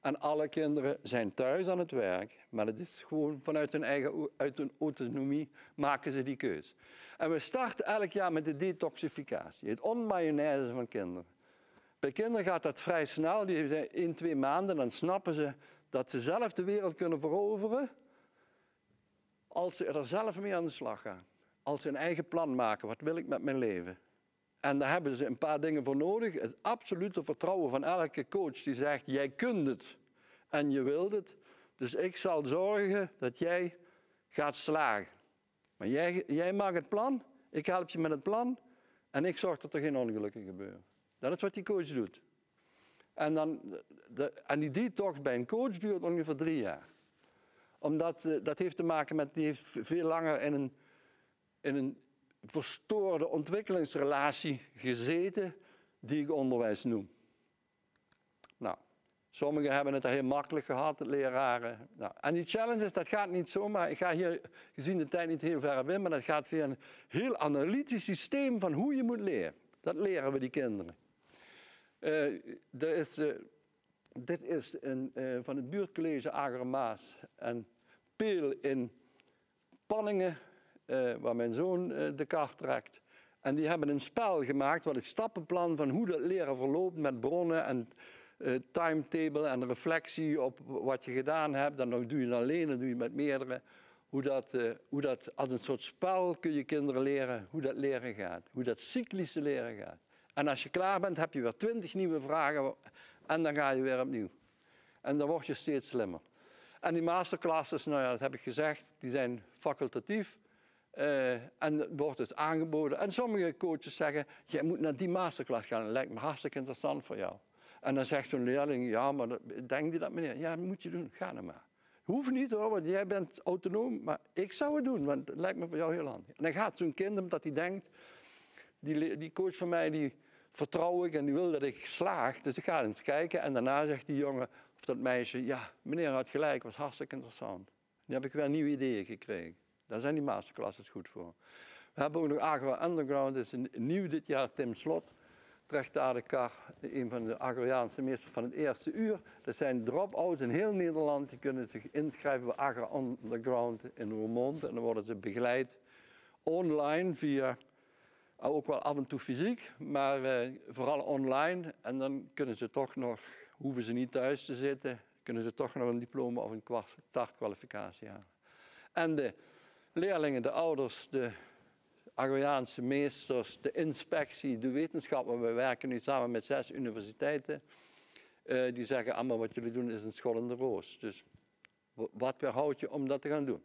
En alle kinderen zijn thuis aan het werk, maar het is gewoon vanuit hun eigen uit hun autonomie maken ze die keus. En we starten elk jaar met de detoxificatie, het onmayonaise van kinderen. Bij kinderen gaat dat vrij snel, die zijn in twee maanden, dan snappen ze dat ze zelf de wereld kunnen veroveren als ze er zelf mee aan de slag gaan. Als ze een eigen plan maken, wat wil ik met mijn leven? En daar hebben ze een paar dingen voor nodig. Het absolute vertrouwen van elke coach die zegt, jij kunt het en je wilt het. Dus ik zal zorgen dat jij gaat slagen. Maar jij, jij maakt het plan, ik help je met het plan en ik zorg dat er geen ongelukken gebeuren. Dat is wat die coach doet. En, dan, de, en die detox bij een coach duurt ongeveer drie jaar. Omdat dat heeft te maken met, die heeft veel langer in een... In een verstoorde ontwikkelingsrelatie gezeten die ik onderwijs noem. Nou, sommigen hebben het er heel makkelijk gehad, leraren. Nou, en die challenges, dat gaat niet zomaar. Ik ga hier gezien de tijd niet heel ver op in, maar dat gaat via een heel analytisch systeem van hoe je moet leren. Dat leren we die kinderen. Uh, er is, uh, dit is een, uh, van het buurtcollege Agermaas en Peel in Panningen. Uh, waar mijn zoon uh, de kaart trekt. En die hebben een spel gemaakt, wat het stappenplan van hoe dat leren verloopt met bronnen en uh, timetable en reflectie op wat je gedaan hebt. Dan doe je het alleen, dan doe je het met meerdere. Hoe dat, uh, hoe dat als een soort spel kun je kinderen leren hoe dat leren gaat. Hoe dat cyclische leren gaat. En als je klaar bent, heb je weer twintig nieuwe vragen en dan ga je weer opnieuw. En dan word je steeds slimmer. En die masterclasses, nou ja, dat heb ik gezegd, die zijn facultatief. Uh, en dat wordt dus aangeboden. En sommige coaches zeggen, jij moet naar die masterclass gaan. Dat lijkt me hartstikke interessant voor jou. En dan zegt zo'n leerling, ja, maar dat, denk je dat meneer? Ja, dat moet je doen. Ga dan maar. Hoeft niet hoor, want jij bent autonoom. Maar ik zou het doen, want dat lijkt me voor jou heel handig. En dan gaat zo'n kind, omdat hij denkt, die, die coach van mij, die vertrouw ik en die wil dat ik slaag. Dus ik ga eens kijken. En daarna zegt die jongen of dat meisje, ja, meneer had gelijk, was hartstikke interessant. Nu heb ik weer nieuwe ideeën gekregen. Daar zijn die masterclasses goed voor. We hebben ook nog Agora Underground, dat is nieuw dit jaar, Tim Slot. Tractadekar, een van de Agoriaanse meesters van het eerste uur. Dat zijn drop-outs in heel Nederland. Die kunnen zich inschrijven bij Agora Underground in Roermond. En dan worden ze begeleid online via, ook wel af en toe fysiek, maar eh, vooral online. En dan kunnen ze toch nog, hoeven ze niet thuis te zitten, kunnen ze toch nog een diploma of een startkwalificatie halen. En de leerlingen, de ouders, de Agoriaanse meesters, de inspectie, de wetenschap. We werken nu samen met zes universiteiten. Uh, die zeggen allemaal wat jullie doen is een schollende roos. Dus wat weerhoudt je om dat te gaan doen?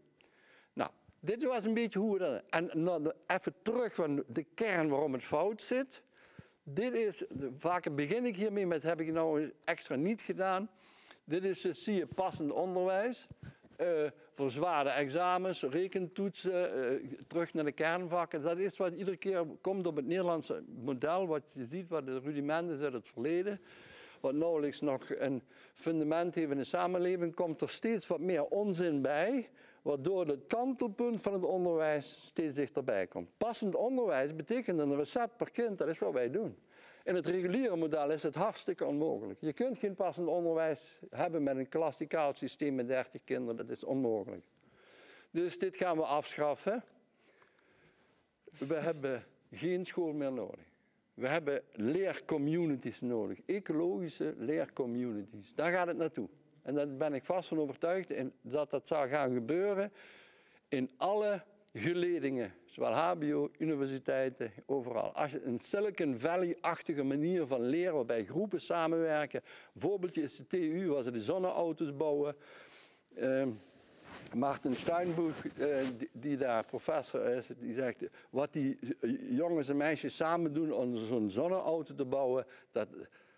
Nou, dit was een beetje hoe we dat... En nou, even terug van de kern waarom het fout zit. Dit is... Vaak begin ik hiermee, maar dat heb ik nou extra niet gedaan. Dit is, dus, zie je, passend onderwijs. Uh, verzwaarde examens, rekentoetsen, uh, terug naar de kernvakken. Dat is wat iedere keer komt op het Nederlandse model. Wat je ziet, wat de rudimenten uit het verleden. Wat nauwelijks nog een fundament heeft in de samenleving. Komt er steeds wat meer onzin bij. Waardoor het kantelpunt van het onderwijs steeds dichterbij komt. Passend onderwijs betekent een recept per kind. Dat is wat wij doen. In het reguliere model is het hartstikke onmogelijk. Je kunt geen passend onderwijs hebben met een klassikaal systeem met dertig kinderen. Dat is onmogelijk. Dus dit gaan we afschaffen. We hebben geen school meer nodig. We hebben leercommunities nodig. Ecologische leercommunities. Daar gaat het naartoe. En daar ben ik vast van overtuigd dat dat zal gaan gebeuren in alle geledingen. Zowel H B O, universiteiten, overal. Als je een Silicon Valley-achtige manier van leren, waarbij groepen samenwerken. Een voorbeeldje is de T U, waar ze de zonneauto's bouwen. Uh, Martin Steinberg, uh, die, die daar professor is, die zegt... wat die jongens en meisjes samen doen om zo'n zonneauto te bouwen... Dat,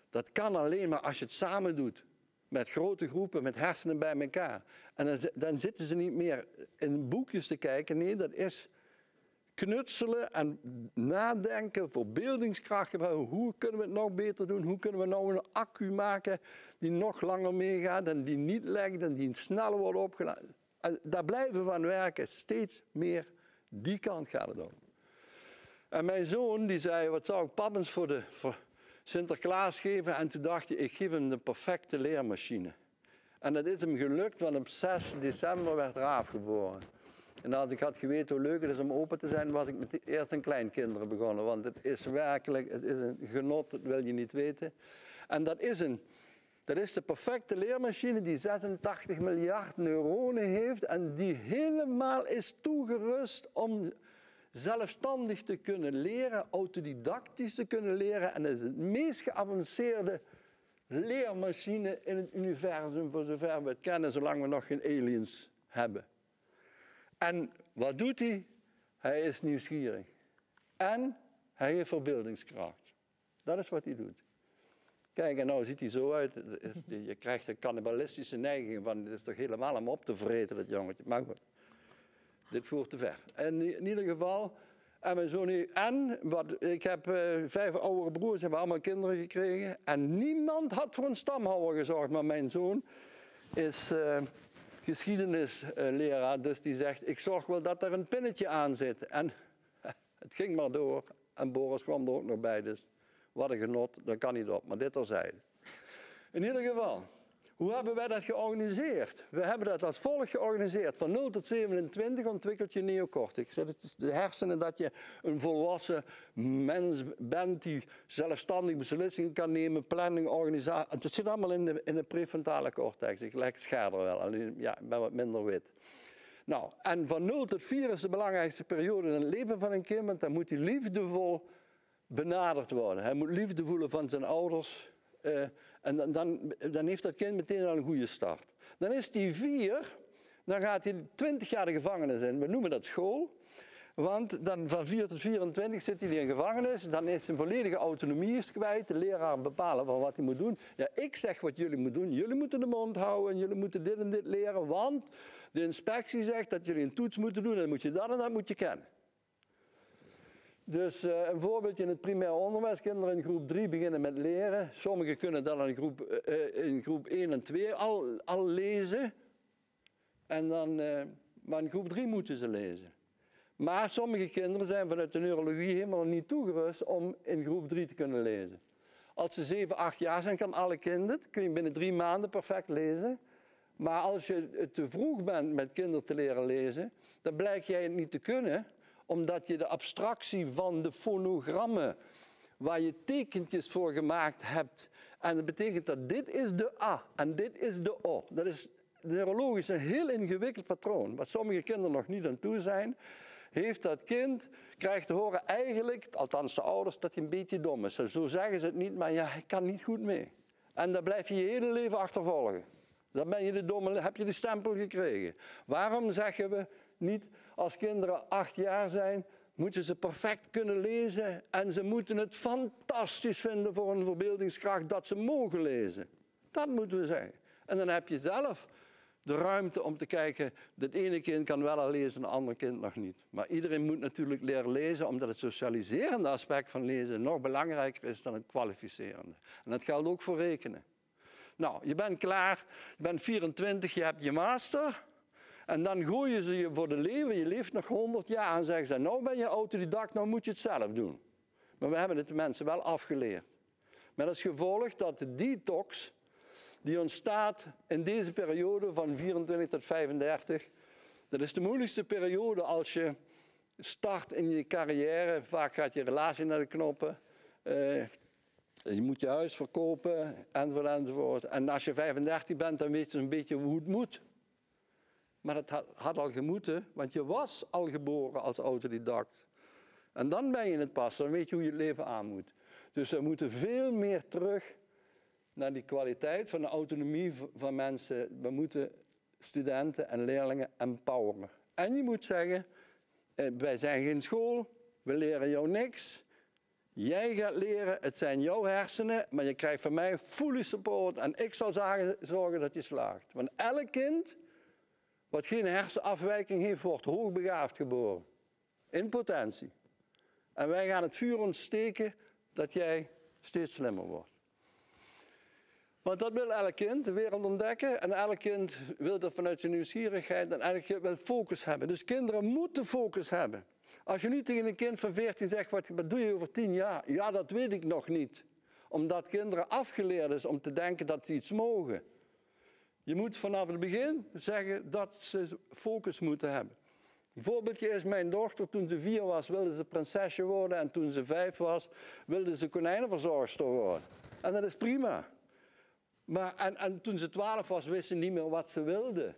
dat kan alleen maar als je het samen doet. Met grote groepen, met hersenen bij elkaar. En dan, dan zitten ze niet meer in boekjes te kijken. Nee, dat is... knutselen en nadenken, verbeeldingskracht gebruiken. Hoe kunnen we het nog beter doen? Hoe kunnen we nou een accu maken die nog langer meegaat en die niet lekt en die sneller wordt opgeladen? En daar blijven we aan werken. Steeds meer die kant gaat het om. En mijn zoon die zei, wat zou ik pappens voor, de, voor Sinterklaas geven? En toen dacht ik, ik geef hem de perfecte leermachine. En dat is hem gelukt, want op zes december werd Raaf geboren. En als ik had geweten hoe leuk het is om open te zijn, was ik met eerst aan kleinkinderen begonnen. Want het is werkelijk, het is een genot, dat wil je niet weten. En dat is, een, dat is de perfecte leermachine die zesentachtig miljard neuronen heeft en die helemaal is toegerust om zelfstandig te kunnen leren, autodidactisch te kunnen leren. En dat is het meest geavanceerde leermachine in het universum, voor zover we het kennen, zolang we nog geen aliens hebben. En wat doet hij? Hij is nieuwsgierig. En hij heeft verbeeldingskracht. Dat is wat hij doet. Kijk, en nou ziet hij zo uit. Je krijgt een cannibalistische neiging van... het is toch helemaal om op te vreten, dat jongetje. Maar goed, dit voert te ver. En in ieder geval... En mijn zoon heeft, en wat, ik heb uh, vijf oudere broers, hebben allemaal kinderen gekregen. En niemand had voor een stamhouder gezorgd. Maar mijn zoon is... Uh, geschiedenisleraar, dus die zegt, ik zorg wel dat er een pinnetje aan zit. En het ging maar door. En Boris kwam er ook nog bij, dus wat een genot, dat kan niet op. Maar dit terzijde. In ieder geval, hoe hebben wij dat georganiseerd? We hebben dat als volgt georganiseerd. Van nul tot zevenentwintig ontwikkelt je neocortex. Het is de hersenen dat je een volwassen mens bent die zelfstandig beslissingen kan nemen, planning, organisatie. Het zit allemaal in de, in de prefrontale cortex. Ik lijk scherder wel, alleen ja, ik ben wat minder wit. Nou, en van nul tot vier is de belangrijkste periode in het leven van een kind, want dan moet hij liefdevol benaderd worden. Hij moet liefde voelen van zijn ouders. Uh, En dan, dan, dan heeft dat kind meteen al een goede start. Dan is die vier, dan gaat hij twintig jaar de gevangenis in. We noemen dat school. Want dan van vier tot vierentwintig zit hij in de gevangenis. Dan is zijn volledige autonomie kwijt. De leraar bepalen van wat hij moet doen. Ja, ik zeg wat jullie moeten doen. Jullie moeten de mond houden en jullie moeten dit en dit leren. Want de inspectie zegt dat jullie een toets moeten doen. En dan moet je dat en dat moet je kennen. Dus uh, een voorbeeldje in het primair onderwijs. Kinderen in groep drie beginnen met leren. Sommigen kunnen dan in groep, uh, in groep één en twee al, al lezen. En dan, uh, maar in groep drie moeten ze lezen. Maar sommige kinderen zijn vanuit de neurologie helemaal niet toegerust om in groep drie te kunnen lezen. Als ze zeven, acht jaar zijn, kan alle kinderen, kun je binnen drie maanden perfect lezen. Maar als je te vroeg bent met kinderen te leren lezen, dan blijkt jij het niet te kunnen, omdat je de abstractie van de fonogrammen, waar je tekentjes voor gemaakt hebt, en dat betekent dat dit is de A en dit is de O. Dat is neurologisch een heel ingewikkeld patroon, wat sommige kinderen nog niet aan toe zijn. Heeft dat kind, krijgt te horen eigenlijk, althans de ouders, dat hij een beetje dom is. Zo zeggen ze het niet, maar ja, hij kan niet goed mee. En daar blijf je je hele leven achtervolgen. Dan ben je de domme, heb je de stempel gekregen. Waarom zeggen we niet, als kinderen acht jaar zijn, moeten ze perfect kunnen lezen en ze moeten het fantastisch vinden voor hun verbeeldingskracht dat ze mogen lezen. Dat moeten we zeggen. En dan heb je zelf de ruimte om te kijken, dat ene kind kan wel al lezen, het andere kind nog niet. Maar iedereen moet natuurlijk leren lezen, omdat het socialiserende aspect van lezen nog belangrijker is dan het kwalificerende. En dat geldt ook voor rekenen. Nou, je bent klaar, je bent vierentwintig, je hebt je master. En dan gooien ze je voor de leeuwen, je leeft nog honderd jaar en zeggen ze, nou ben je autodidact, nou moet je het zelf doen. Maar we hebben het de mensen wel afgeleerd. Met als gevolg dat de detox die ontstaat in deze periode van vierentwintig tot vijfendertig, dat is de moeilijkste periode als je start in je carrière. Vaak gaat je relatie naar de knoppen. Uh, Je moet je huis verkopen, enzovoort, enzovoort. En als je vijfendertig bent, dan weet je een beetje hoe het moet. Maar dat had al gemoeten, want je was al geboren als autodidact. En dan ben je het pas, dan weet je hoe je het leven aan moet. Dus we moeten veel meer terug naar die kwaliteit van de autonomie van mensen. We moeten studenten en leerlingen empoweren. En je moet zeggen, wij zijn geen school, we leren jou niks. Jij gaat leren, het zijn jouw hersenen, maar je krijgt van mij fully support en ik zal zorgen dat je slaagt. Want elk kind wat geen hersenafwijking heeft, wordt hoogbegaafd geboren. In potentie. En wij gaan het vuur ontsteken dat jij steeds slimmer wordt. Want dat wil elk kind, de wereld ontdekken. En elk kind wil dat vanuit zijn nieuwsgierigheid en elk kind wil focus hebben. Dus kinderen moeten focus hebben. Als je nu tegen een kind van veertien zegt, wat, wat doe je over tien jaar? Ja, dat weet ik nog niet. Omdat kinderen afgeleerd is om te denken dat ze iets mogen. Je moet vanaf het begin zeggen dat ze focus moeten hebben. Een voorbeeldje is mijn dochter. Toen ze vier was, wilde ze prinsesje worden. En toen ze vijf was, wilde ze konijnenverzorgster worden. En dat is prima. Maar, en, en toen ze twaalf was, wist ze niet meer wat ze wilde.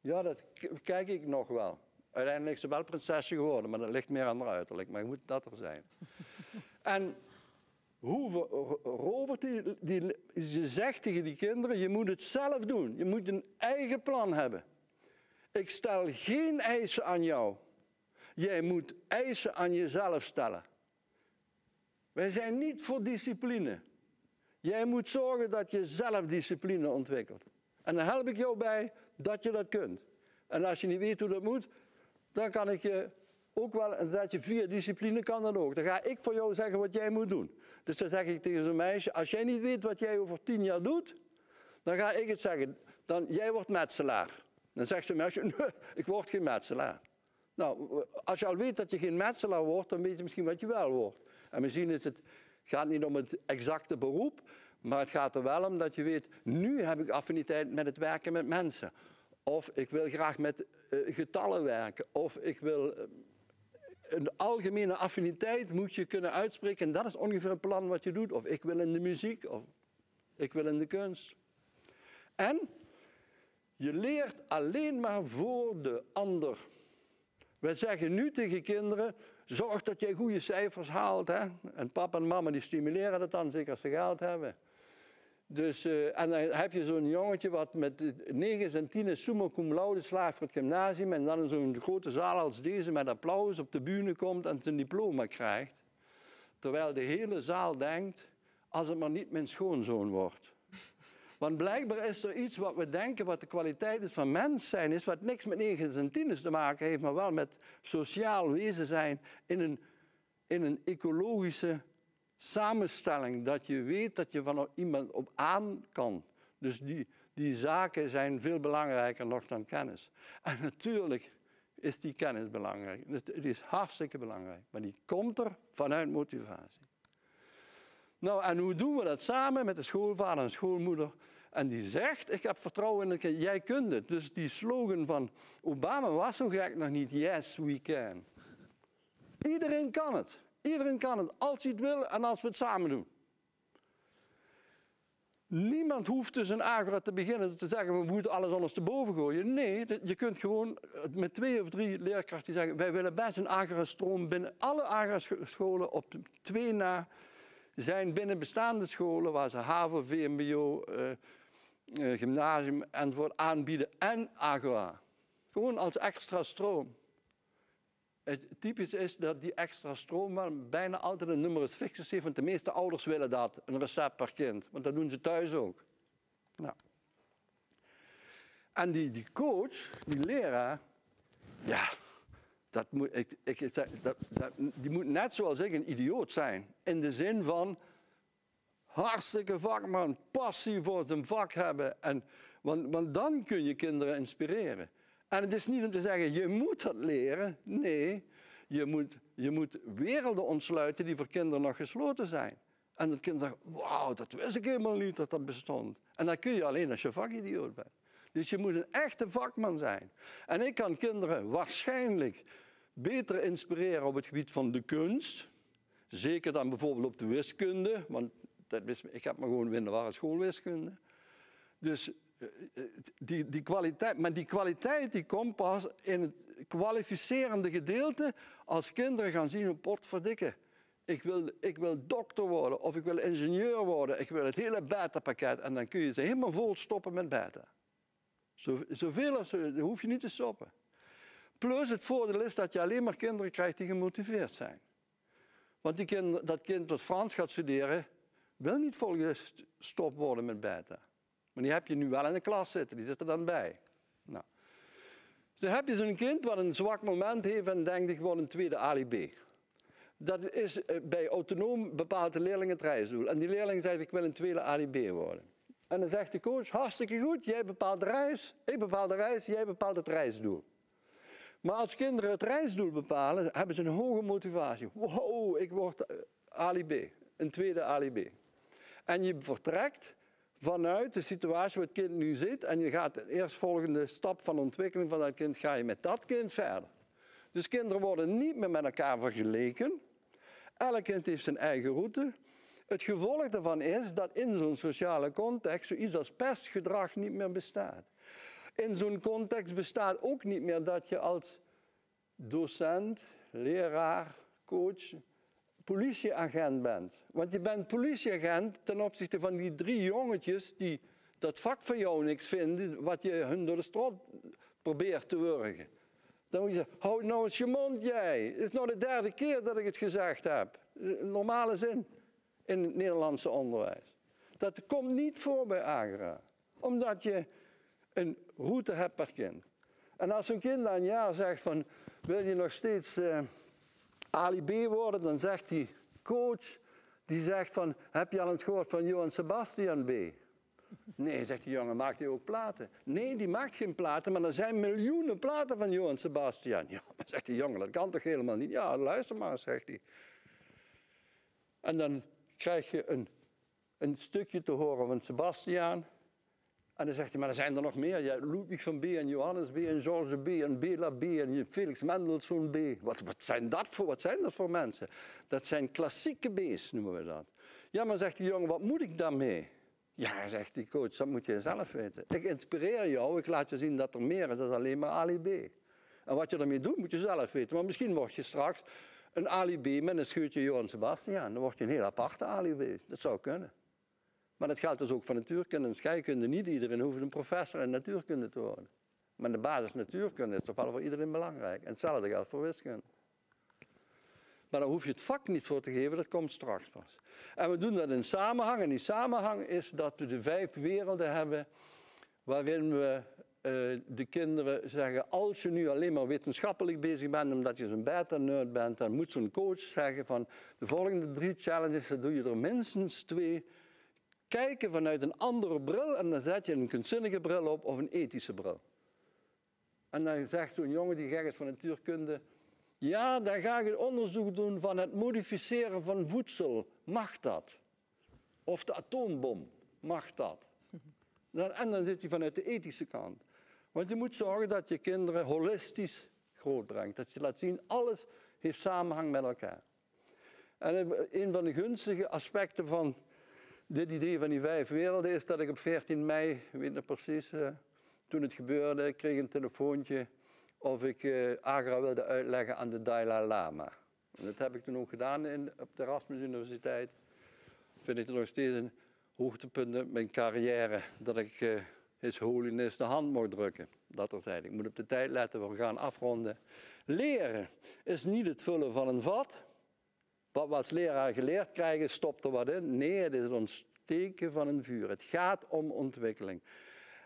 Ja, dat kijk ik nog wel. Uiteindelijk is ze wel prinsesje geworden, maar dat ligt meer aan haar uiterlijk. Maar je moet dat er zijn. En hoe Robert, die, die, ze zegt tegen die kinderen, je moet het zelf doen. Je moet een eigen plan hebben. Ik stel geen eisen aan jou. Jij moet eisen aan jezelf stellen. Wij zijn niet voor discipline. Jij moet zorgen dat je zelf discipline ontwikkelt. En daar help ik jou bij dat je dat kunt. En als je niet weet hoe dat moet, dan kan ik je ook wel, en dat je via discipline kan dan ook. Dan ga ik voor jou zeggen wat jij moet doen. Dus dan zeg ik tegen zo'n meisje, als jij niet weet wat jij over tien jaar doet, dan ga ik het zeggen. Dan, jij wordt metselaar. Dan zegt zo'n meisje, nee, ik word geen metselaar. Nou, als je al weet dat je geen metselaar wordt, dan weet je misschien wat je wel wordt. En misschien is het, gaat niet om het exacte beroep, maar het gaat er wel om dat je weet, nu heb ik affiniteit met het werken met mensen. Of ik wil graag met uh, getallen werken. Of ik wil... Uh, een algemene affiniteit moet je kunnen uitspreken. En dat is ongeveer het plan wat je doet. Of ik wil in de muziek. Of ik wil in de kunst. En je leert alleen maar voor de ander. Wij zeggen nu tegen kinderen, zorg dat jij goede cijfers haalt. Hè? En papa en mama die stimuleren dat dan, zeker als ze geld hebben. Dus, uh, en dan heb je zo'n jongetje wat met negens en tieners summa cum laude slaagt voor het gymnasium en dan in zo'n grote zaal als deze met applaus op de bühne komt en zijn diploma krijgt. Terwijl de hele zaal denkt, als het maar niet mijn schoonzoon wordt. Want blijkbaar is er iets wat we denken, wat de kwaliteit is van mens zijn, is wat niks met negens en tieners te maken heeft, maar wel met sociaal wezen zijn in een, in een ecologische samenstelling, dat je weet dat je van iemand op aan kan. Dus die, die zaken zijn veel belangrijker nog dan kennis. En natuurlijk is die kennis belangrijk. Het is hartstikke belangrijk, maar die komt er vanuit motivatie. Nou, en hoe doen we dat samen met de schoolvader en schoolmoeder? En die zegt, ik heb vertrouwen in de kind, jij kunt het. Dus die slogan van Obama was zo gek nog niet, yes, we can. Iedereen kan het. Iedereen kan het, als hij het wil en als we het samen doen. Niemand hoeft dus een agora te beginnen te zeggen, we moeten alles ondersteboven gooien. Nee, je kunt gewoon met twee of drie leerkrachten zeggen, wij willen best een agora-stroom binnen alle agora-scholen op twee na. Zijn binnen bestaande scholen waar ze havo, V M B O, eh, eh, gymnasium enzovoort aanbieden en agora. Gewoon als extra stroom. Het typisch is dat die extra stroom bijna altijd een numerus fixus heeft, want de meeste ouders willen dat, een recept per kind. Want dat doen ze thuis ook. Nou. En die, die coach, die leraar, ja, dat moet, ik, ik, dat, dat, die moet net zoals ik een idioot zijn. In de zin van, hartstikke vakman, passie voor zijn vak hebben. En, want, want dan kun je kinderen inspireren. En het is niet om te zeggen, je moet dat leren. Nee, je moet, je moet werelden ontsluiten die voor kinderen nog gesloten zijn. En dat kind zegt, wauw, dat wist ik helemaal niet dat dat bestond. En dat kun je alleen als je vakidioot bent. Dus je moet een echte vakman zijn. En ik kan kinderen waarschijnlijk beter inspireren op het gebied van de kunst. Zeker dan bijvoorbeeld op de wiskunde. Want dat is, ik heb maar gewoon middelbare schoolwiskunde. Dus... Die, die kwaliteit, maar die kwaliteit die komt pas in het kwalificerende gedeelte als kinderen gaan zien, potverdikke, ik wil, ik wil dokter worden of ik wil ingenieur worden, ik wil het hele beta-pakket en dan kun je ze helemaal vol stoppen met beta. Zoveel als je, hoef je niet te stoppen. Plus het voordeel is dat je alleen maar kinderen krijgt die gemotiveerd zijn. Want die kind, dat kind dat Frans gaat studeren wil niet volgestopt worden met beta. Maar die heb je nu wel in de klas zitten, die zit er dan bij. Nou. Dus heb je zo'n kind wat een zwak moment heeft en denkt, ik word een tweede Ali B. Dat is bij autonoom bepaalde leerlingen het reisdoel. En die leerling zegt, ik wil een tweede Ali B worden. En dan zegt de coach, hartstikke goed, jij bepaalt de reis, ik bepaal de reis, jij bepaalt het reisdoel. Maar als kinderen het reisdoel bepalen, hebben ze een hoge motivatie. Wow, ik word Ali B, een tweede Ali B. En je vertrekt... vanuit de situatie waar het kind nu zit en je gaat de eerstvolgende stap van ontwikkeling van dat kind, ga je met dat kind verder. Dus kinderen worden niet meer met elkaar vergeleken. Elk kind heeft zijn eigen route. Het gevolg daarvan is dat in zo'n sociale context zoiets als pestgedrag niet meer bestaat. In zo'n context bestaat ook niet meer dat je als docent, leraar, coach... politieagent bent. Want je bent politieagent ten opzichte van die drie jongetjes die dat vak van jou niks vinden, wat je hun door de strot probeert te wurgen. Dan moet je zeggen, houd nou eens je mond jij. Het is nou de derde keer dat ik het gezegd heb. Normale zin in het Nederlandse onderwijs. Dat komt niet voor bij Agora. Omdat je een route hebt per kind. En als een kind dan een jaar zegt van, wil je nog steeds... Uh, Ali B worden, dan zegt die coach, die zegt van, heb je al eens gehoord van Johann Sebastian B? Nee, zegt die jongen, maakt hij ook platen? Nee, die maakt geen platen, maar er zijn miljoenen platen van Johann Sebastian. Ja, maar zegt die jongen, dat kan toch helemaal niet? Ja, luister maar, zegt hij. En dan krijg je een, een stukje te horen van Sebastian. En dan zegt hij, maar er zijn er nog meer. Ja, Ludwig van B en Johannes B en George B en Bela B en Felix Mendelssohn B. Wat, wat, zijn dat voor, wat zijn dat voor mensen? Dat zijn klassieke B's, noemen we dat. Ja, maar zegt die jongen, wat moet ik daarmee? Ja, zegt die coach, dat moet je zelf weten. Ik inspireer jou, ik laat je zien dat er meer is dan alleen maar Ali B. En wat je daarmee doet, moet je zelf weten. Maar misschien word je straks een Ali B met een schuurtje Johann Sebastian. Dan word je een heel aparte Ali B. Dat zou kunnen. Maar dat geldt dus ook voor natuurkunde en scheikunde. Niet iedereen hoeft een professor in natuurkunde te worden. Maar de basis natuurkunde is toch wel voor iedereen belangrijk. En hetzelfde geldt voor wiskunde. Maar daar hoef je het vak niet voor te geven, dat komt straks pas. En we doen dat in samenhang. En die samenhang is dat we de vijf werelden hebben waarin we uh, de kinderen zeggen... als je nu alleen maar wetenschappelijk bezig bent, omdat je zo'n beta-nerd bent... dan moet zo'n coach zeggen van de volgende drie challenges, dat doe je er minstens twee... kijken vanuit een andere bril en dan zet je een kunstzinnige bril op of een ethische bril. En dan zegt zo'n jongen die gek is van natuurkunde... Ja, dan ga ik het onderzoek doen van het modificeren van voedsel. Mag dat? Of de atoombom. Mag dat? En dan zit hij vanuit de ethische kant. Want je moet zorgen dat je kinderen holistisch grootbrengt. Dat je laat zien, alles heeft samenhang met elkaar. En een van de gunstige aspecten van dit idee van die vijf werelden is dat ik op veertien mei, ik weet nog precies, toen het gebeurde, kreeg ik een telefoontje of ik Agora wilde uitleggen aan de Dalai Lama. En dat heb ik toen ook gedaan in, op de Erasmus Universiteit. Vind ik het nog steeds een hoogtepunt in mijn carrière dat ik uh, His Holiness de hand mocht drukken. Dat er zei ik. Ik moet op de tijd letten, we gaan afronden. Leren is niet het vullen van een vat. Wat we als leraar geleerd krijgen, stopt er wat in. Nee, het is het ontsteken van een vuur. Het gaat om ontwikkeling.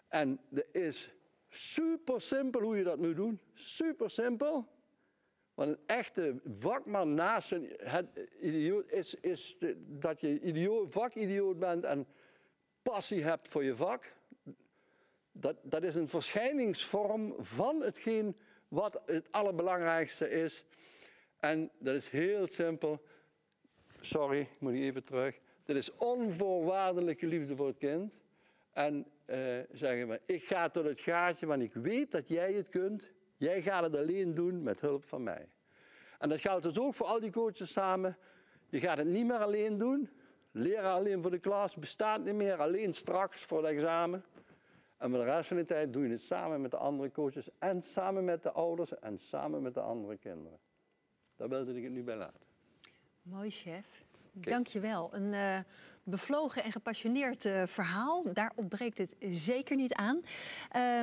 En er is super simpel hoe je dat moet doen. Super simpel. Want een echte vakman naast een het idioot is, is de, dat je idioot, vakidioot bent en passie hebt voor je vak. Dat, dat is een verschijningsvorm van hetgeen wat het allerbelangrijkste is. En dat is heel simpel. Sorry, ik moet niet even terug. Dat is onvoorwaardelijke liefde voor het kind. En uh, zeggen we, ik ga tot het gaatje, want ik weet dat jij het kunt. Jij gaat het alleen doen met hulp van mij. En dat geldt dus ook voor al die coaches samen. Je gaat het niet meer alleen doen. Leren alleen voor de klas bestaat niet meer. Alleen straks voor het examen. En voor de rest van de tijd doe je het samen met de andere coaches. En samen met de ouders en samen met de andere kinderen. Daar wilde ik het nu bij laten. Mooi, Sjef. Dank je wel. Een uh, bevlogen en gepassioneerd uh, verhaal. Daar ontbreekt het zeker niet aan.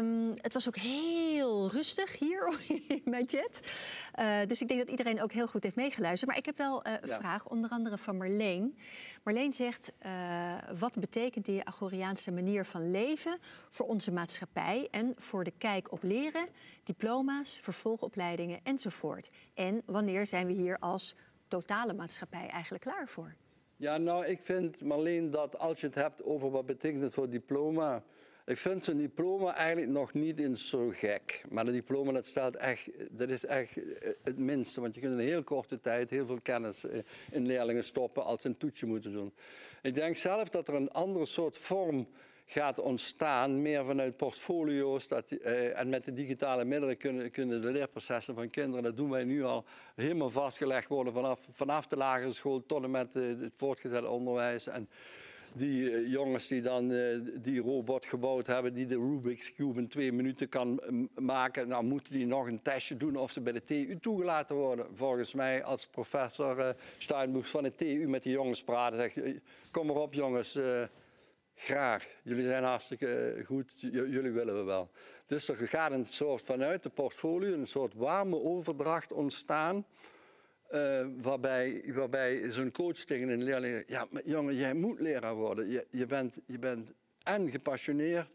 Um, het was ook heel rustig hier in mijn chat. Uh, dus ik denk dat iedereen ook heel goed heeft meegeluisterd. Maar ik heb wel uh, een ja. vraag, onder andere van Marleen. Marleen zegt, uh, wat betekent die Agoriaanse manier van leven voor onze maatschappij en voor de kijk op leren, diploma's, vervolgopleidingen enzovoort? En wanneer zijn we hier als totale maatschappij eigenlijk klaar voor? Ja, nou, ik vind, Marleen, dat als je het hebt over wat betekent het voor diploma... Ik vind zo'n diploma eigenlijk nog niet eens zo gek. Maar een diploma, dat staat echt, dat is echt het minste. Want je kunt in een heel korte tijd heel veel kennis in leerlingen stoppen als ze een toetsje moeten doen. Ik denk zelf dat er een andere soort vorm gaat ontstaan, meer vanuit portfolio's. Dat, eh, en met de digitale middelen kunnen, kunnen de leerprocessen van kinderen, dat doen wij nu al, helemaal vastgelegd worden vanaf, vanaf de lagere school tot en met eh, het voortgezet onderwijs. En die eh, jongens die dan eh, die robot gebouwd hebben, die de Rubik's Cube in twee minuten kan maken, nou moeten die nog een testje doen of ze bij de T U toegelaten worden. Volgens mij, als professor eh, Steinberg van de T U met die jongens praten, zegt, kom maar op jongens... Eh, Graag. Jullie zijn hartstikke goed. J- jullie willen we wel. Dus er gaat een soort vanuit de portfolio een soort warme overdracht ontstaan. Uh, waarbij waarbij zo'n coach tegen een leerling zegt, ja, maar jongen, jij moet leraar worden. Je, je, bent, je bent en gepassioneerd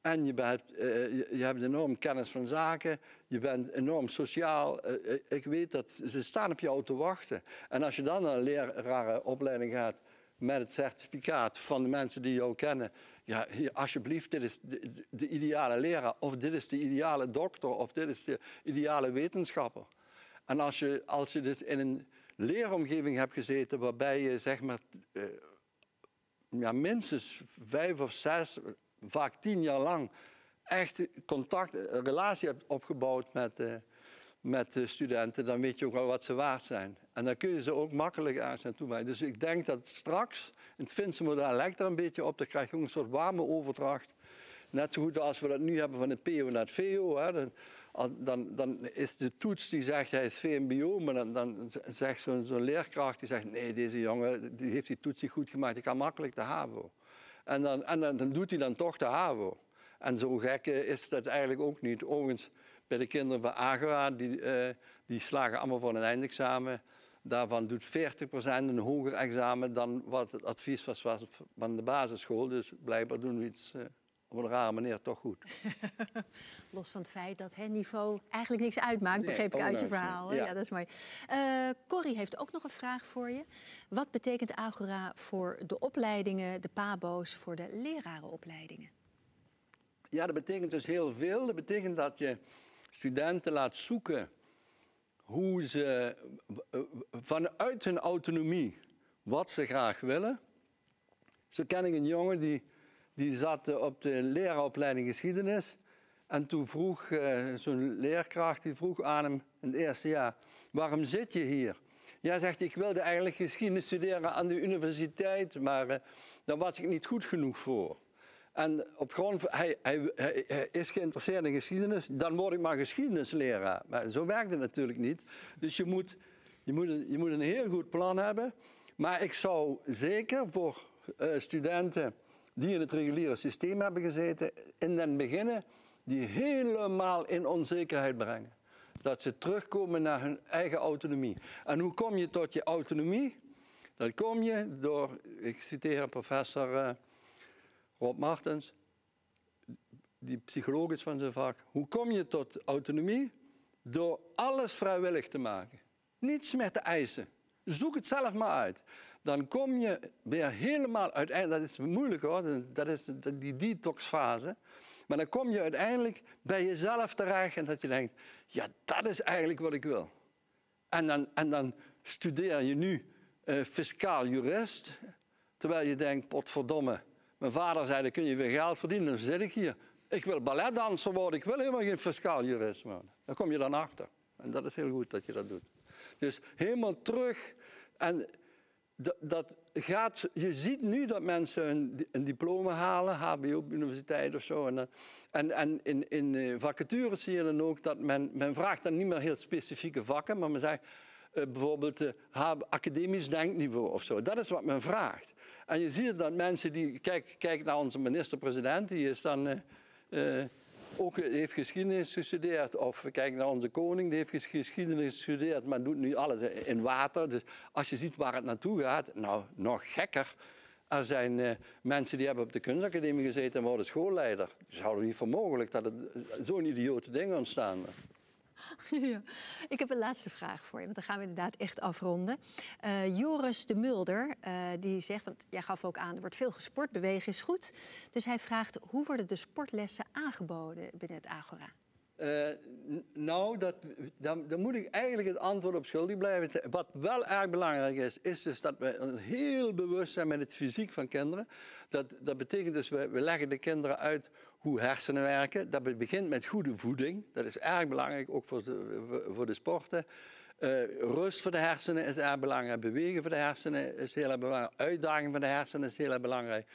en je, bent, uh, je, je hebt enorm kennis van zaken. Je bent enorm sociaal. Uh, ik weet dat ze staan op jou te wachten. En als je dan naar een lerarenopleiding gaat met het certificaat van de mensen die jou kennen. Ja, hier, alsjeblieft, dit is de, de ideale leraar. Of dit is de ideale dokter. Of dit is de ideale wetenschapper. En als je, als je dus in een leeromgeving hebt gezeten waarbij je zeg maar eh, ja, minstens vijf of zes, vaak tien jaar lang echt contact, een relatie hebt opgebouwd met, eh, met de studenten, dan weet je ook wel wat ze waard zijn. En dan kun je ze ook makkelijk aan zijn toewijden. Dus ik denk dat straks, het Finse model lijkt er een beetje op, dan krijg je ook een soort warme overdracht. Net zo goed als we dat nu hebben van het P O naar het V O. Hè. Dan, dan, dan is de toets die zegt, hij is V M B O, maar dan, dan zegt zo'n zo'n leerkracht, die zegt, nee, deze jongen die heeft die toets niet goed gemaakt, die kan makkelijk de HAVO. En dan, en dan, dan doet hij dan toch de HAVO. En zo gek is dat eigenlijk ook niet. Overigens, bij de kinderen van Agora, die, uh, die slagen allemaal voor een eindexamen. Daarvan doet veertig procent een hoger examen dan wat het advies was van de basisschool. Dus blijkbaar doen we iets uh, op een rare manier toch goed. Los van het feit dat het niveau eigenlijk niks uitmaakt, begreep nee, ik uit je verhaal. Ja. ja, dat is mooi. Uh, Corrie heeft ook nog een vraag voor je. Wat betekent Agora voor de opleidingen, de pabo's, voor de lerarenopleidingen? Ja, dat betekent dus heel veel. Dat betekent dat je studenten laat zoeken hoe ze vanuit hun autonomie wat ze graag willen. Zo ken ik een jongen die, die zat op de leraaropleiding geschiedenis. En toen vroeg uh, zo'n leerkracht die vroeg aan hem in het eerste jaar, waarom zit je hier? Jij zegt, ik wilde eigenlijk geschiedenis studeren aan de universiteit, maar uh, daar was ik niet goed genoeg voor. En op grond van, hij, hij, hij is geïnteresseerd in geschiedenis, dan word ik maar geschiedenisleraar. Maar zo werkt het natuurlijk niet. Dus je moet, je moet, je moet een heel goed plan hebben. Maar ik zou zeker voor uh, studenten die in het reguliere systeem hebben gezeten, in het begin die helemaal in onzekerheid brengen. Dat ze terugkomen naar hun eigen autonomie. En hoe kom je tot je autonomie? Dat kom je door, ik citeer professor uh, Rob Martens, die psycholoog is van zijn vak. Hoe kom je tot autonomie? Door alles vrijwillig te maken. Niets meer te eisen. Zoek het zelf maar uit. Dan kom je weer helemaal uiteindelijk, dat is moeilijk hoor, dat is die detoxfase. Maar dan kom je uiteindelijk bij jezelf terecht en dat je denkt, ja, dat is eigenlijk wat ik wil. En dan, en dan studeer je nu uh, fiscaal jurist, terwijl je denkt, potverdomme, mijn vader zei, dan kun je weer geld verdienen, dan zit ik hier. Ik wil balletdanser worden, ik wil helemaal geen fiscaal jurist worden. Daar kom je dan achter. En dat is heel goed dat je dat doet. Dus helemaal terug en... Dat, dat gaat, je ziet nu dat mensen een, een diploma halen, hbo, universiteit of zo. En, en, en in, in vacatures zie je dan ook dat men, men vraagt dan niet meer heel specifieke vakken, maar men zegt uh, bijvoorbeeld uh, academisch denkniveau of zo. Dat is wat men vraagt. En je ziet dat mensen die, kijk, kijk naar onze minister-president, die is dan... Uh, uh, Ook heeft geschiedenis gestudeerd, of kijk naar onze koning, die heeft geschiedenis gestudeerd, maar doet nu alles in water. Dus als je ziet waar het naartoe gaat, nou, nog gekker. Er zijn uh, mensen die hebben op de kunstacademie gezeten en worden schoolleider. Ze houden niet voor mogelijk dat zo'n idiote dingen ontstaan. Ja. Ik heb een laatste vraag voor je, want dan gaan we inderdaad echt afronden. Uh, Joris de Mulder, uh, die zegt, want jij gaf ook aan, er wordt veel gesport, bewegen is goed. Dus hij vraagt, hoe worden de sportlessen aangeboden binnen het Agora? Uh, nou, dat, dan, dan moet ik eigenlijk het antwoord op schuldig blijven. Wat wel erg belangrijk is, is dus dat we heel bewust zijn met het fysiek van kinderen. Dat, dat betekent dus, we, we leggen de kinderen uit hoe hersenen werken. Dat begint met goede voeding. Dat is erg belangrijk, ook voor de, voor de sporten. Uh, rust voor de hersenen is erg belangrijk. Bewegen voor de hersenen is heel erg belangrijk. Uitdaging voor de hersenen is heel erg belangrijk.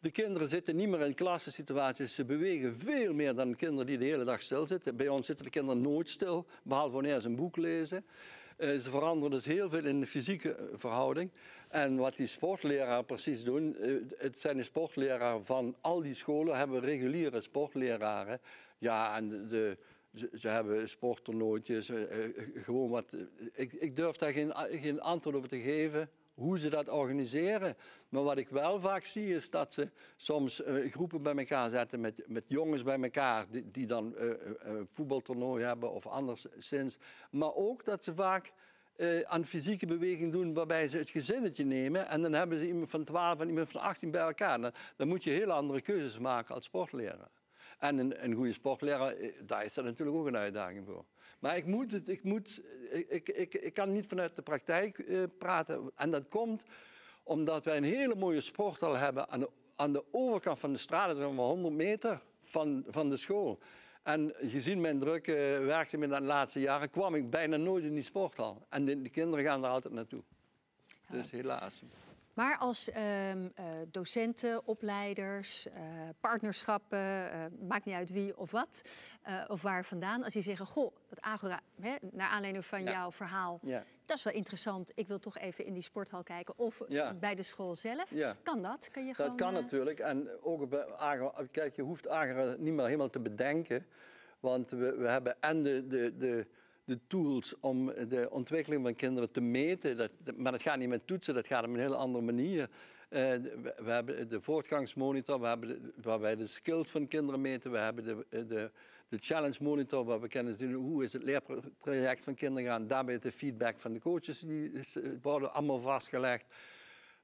De kinderen zitten niet meer in klassensituaties. Ze bewegen veel meer dan kinderen die de hele dag stil zitten. Bij ons zitten de kinderen nooit stil, behalve wanneer ze een boek lezen. Uh, ze veranderen dus heel veel in de fysieke verhouding. En wat die sportleraren precies doen, uh, het zijn de sportleraren van al die scholen, hebben reguliere sportleraren. Ja, en de, de, ze, ze hebben sporttoernooitjes, uh, gewoon wat... Uh, ik, ik durf daar geen, geen antwoord over te geven, hoe ze dat organiseren. Maar wat ik wel vaak zie is dat ze soms uh, groepen bij elkaar zetten met, met jongens bij elkaar die, die dan uh, een voetbaltoernooi hebben of anderszins. Maar ook dat ze vaak uh, aan fysieke beweging doen waarbij ze het gezinnetje nemen en dan hebben ze iemand van twaalf en iemand van achttien bij elkaar. Dan, dan moet je heel andere keuzes maken als sportleraar. En een, een goede sportleraar, daar is dat natuurlijk ook een uitdaging voor. Maar ik, moet het, ik, moet, ik, ik, ik kan niet vanuit de praktijk uh, praten. En dat komt omdat wij een hele mooie sporthal hebben aan de, aan de overkant van de straat. Dat is ongeveer honderd meter van, van de school. En gezien mijn drukke uh, werkzaamheden de laatste jaren kwam ik bijna nooit in die sporthal. En de, de kinderen gaan daar altijd naartoe. Ja. Dus helaas. Maar als uh, uh, docenten, opleiders, uh, partnerschappen, uh, maakt niet uit wie of wat, uh, of waar vandaan, als die zeggen, goh, dat Agora, hè, naar aanleiding van ja. jouw verhaal, ja. dat is wel interessant, ik wil toch even in die sporthal kijken, of ja. bij de school zelf, ja. kan dat? Kan je dat gewoon, kan uh... natuurlijk, en ook bij Agora, kijk, je hoeft Agora niet meer helemaal te bedenken, want we, we hebben en de... de, de de tools om de ontwikkeling van kinderen te meten. Dat, maar dat gaat niet met toetsen, dat gaat op een hele andere manier. Uh, we, we hebben de voortgangsmonitor, we hebben de, waar wij de skills van kinderen meten. We hebben de, de, de challenge monitor, waar we kunnen zien hoe is het leertraject van kinderen gaan. Daarbij de feedback van de coaches, die worden allemaal vastgelegd.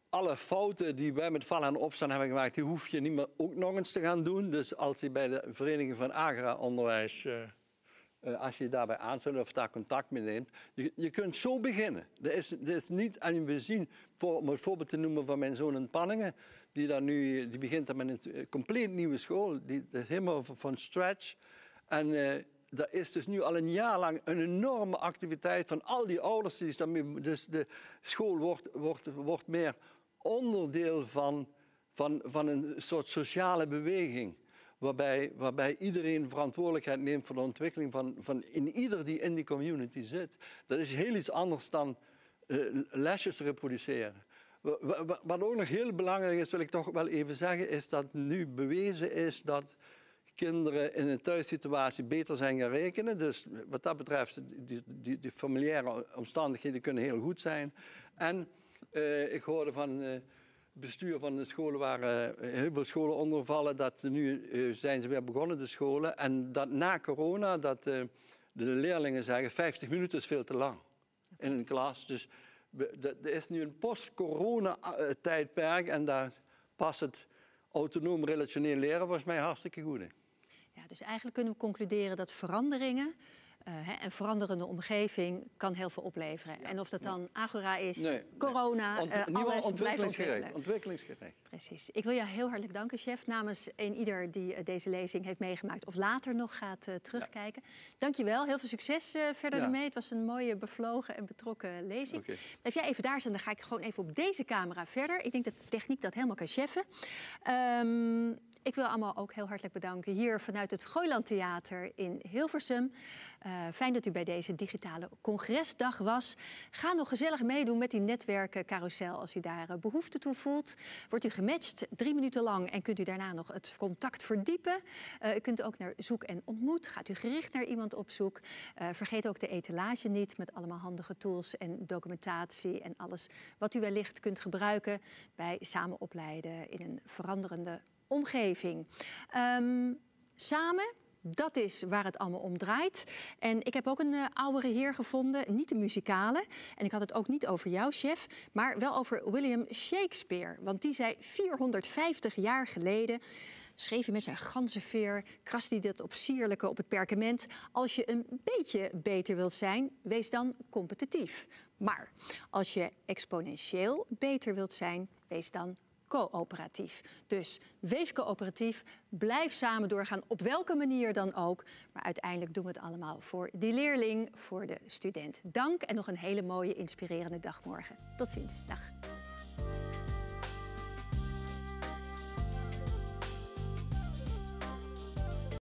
Alle fouten die wij met vallen en opstaan hebben gemaakt, die hoef je niet meer ook nog eens te gaan doen. Dus als je bij de Vereniging van Agora Onderwijs... Uh, Uh, als je daarbij aansluit of daar contact mee neemt. Je, je kunt zo beginnen. Er is, er is niet, en we zien, voor, om het voorbeeld te noemen van mijn zoon in Panningen, die, daar nu, die begint dan met een compleet nieuwe school. Die, dat is helemaal van scratch. En uh, dat is dus nu al een jaar lang een enorme activiteit van al die ouders. Die daarmee, dus de school wordt, wordt, wordt meer onderdeel van, van, van een soort sociale beweging. Waarbij, waarbij iedereen verantwoordelijkheid neemt voor de ontwikkeling van, van in ieder die in die community zit. Dat is heel iets anders dan uh, lesjes reproduceren. Wat, wat ook nog heel belangrijk is, wil ik toch wel even zeggen, is dat nu bewezen is dat kinderen in een thuissituatie beter zijn gaan rekenen. Dus wat dat betreft, die, die, die familiaire omstandigheden kunnen heel goed zijn. En uh, ik hoorde van... Uh, Het bestuur van de scholen waren heel veel scholen ondervallen. Dat nu uh, zijn ze weer begonnen, de scholen. En dat na corona, dat uh, de leerlingen zeggen, vijftig minuten is veel te lang in een klas. Dus er is nu een post-corona-tijdperk. En daar past het autonoom relationeel leren volgens mij hartstikke goed in. Ja, dus eigenlijk kunnen we concluderen dat veranderingen... Uh, hè, een veranderende omgeving kan heel veel opleveren. Ja, en of dat dan nee. Agora is, nee, corona, nee. Ont uh, alles ontwikkelingsgericht. ontwikkelingsgericht. Precies. Ik wil jou heel hartelijk danken, Sjef, namens een ieder die uh, deze lezing heeft meegemaakt of later nog gaat uh, terugkijken. Ja. Dank je wel. Heel veel succes uh, verder ermee. Ja. Het was een mooie, bevlogen en betrokken lezing. Okay. Blijf jij even daar staan, dan ga ik gewoon even op deze camera verder. Ik denk dat de techniek dat helemaal kan cheffen. Um, Ik wil allemaal ook heel hartelijk bedanken hier vanuit het Gooiland Theater in Hilversum. Uh, fijn dat u bij deze digitale congresdag was. Ga nog gezellig meedoen met die netwerkencarousel als u daar behoefte toe voelt. Wordt u gematcht drie minuten lang en kunt u daarna nog het contact verdiepen. Uh, u kunt ook naar zoek en ontmoet. Gaat u gericht naar iemand op zoek. Uh, vergeet ook de etalage niet met allemaal handige tools en documentatie en alles wat u wellicht kunt gebruiken bij samen opleiden in een veranderende omgeving. Um, samen, dat is waar het allemaal om draait. En ik heb ook een uh, oudere heer gevonden, niet de muzikale. En ik had het ook niet over jou, Sjef, maar wel over William Shakespeare. Want die zei vierhonderdvijftig jaar geleden... schreef hij met zijn ganzenveer, krast hij dat op sierlijke op het perkament. Als je een beetje beter wilt zijn, wees dan competitief. Maar als je exponentieel beter wilt zijn, wees dan coöperatief. Dus wees coöperatief, blijf samen doorgaan, op welke manier dan ook. Maar uiteindelijk doen we het allemaal voor die leerling, voor de student. Dank en nog een hele mooie, inspirerende dag morgen. Tot ziens. Dag.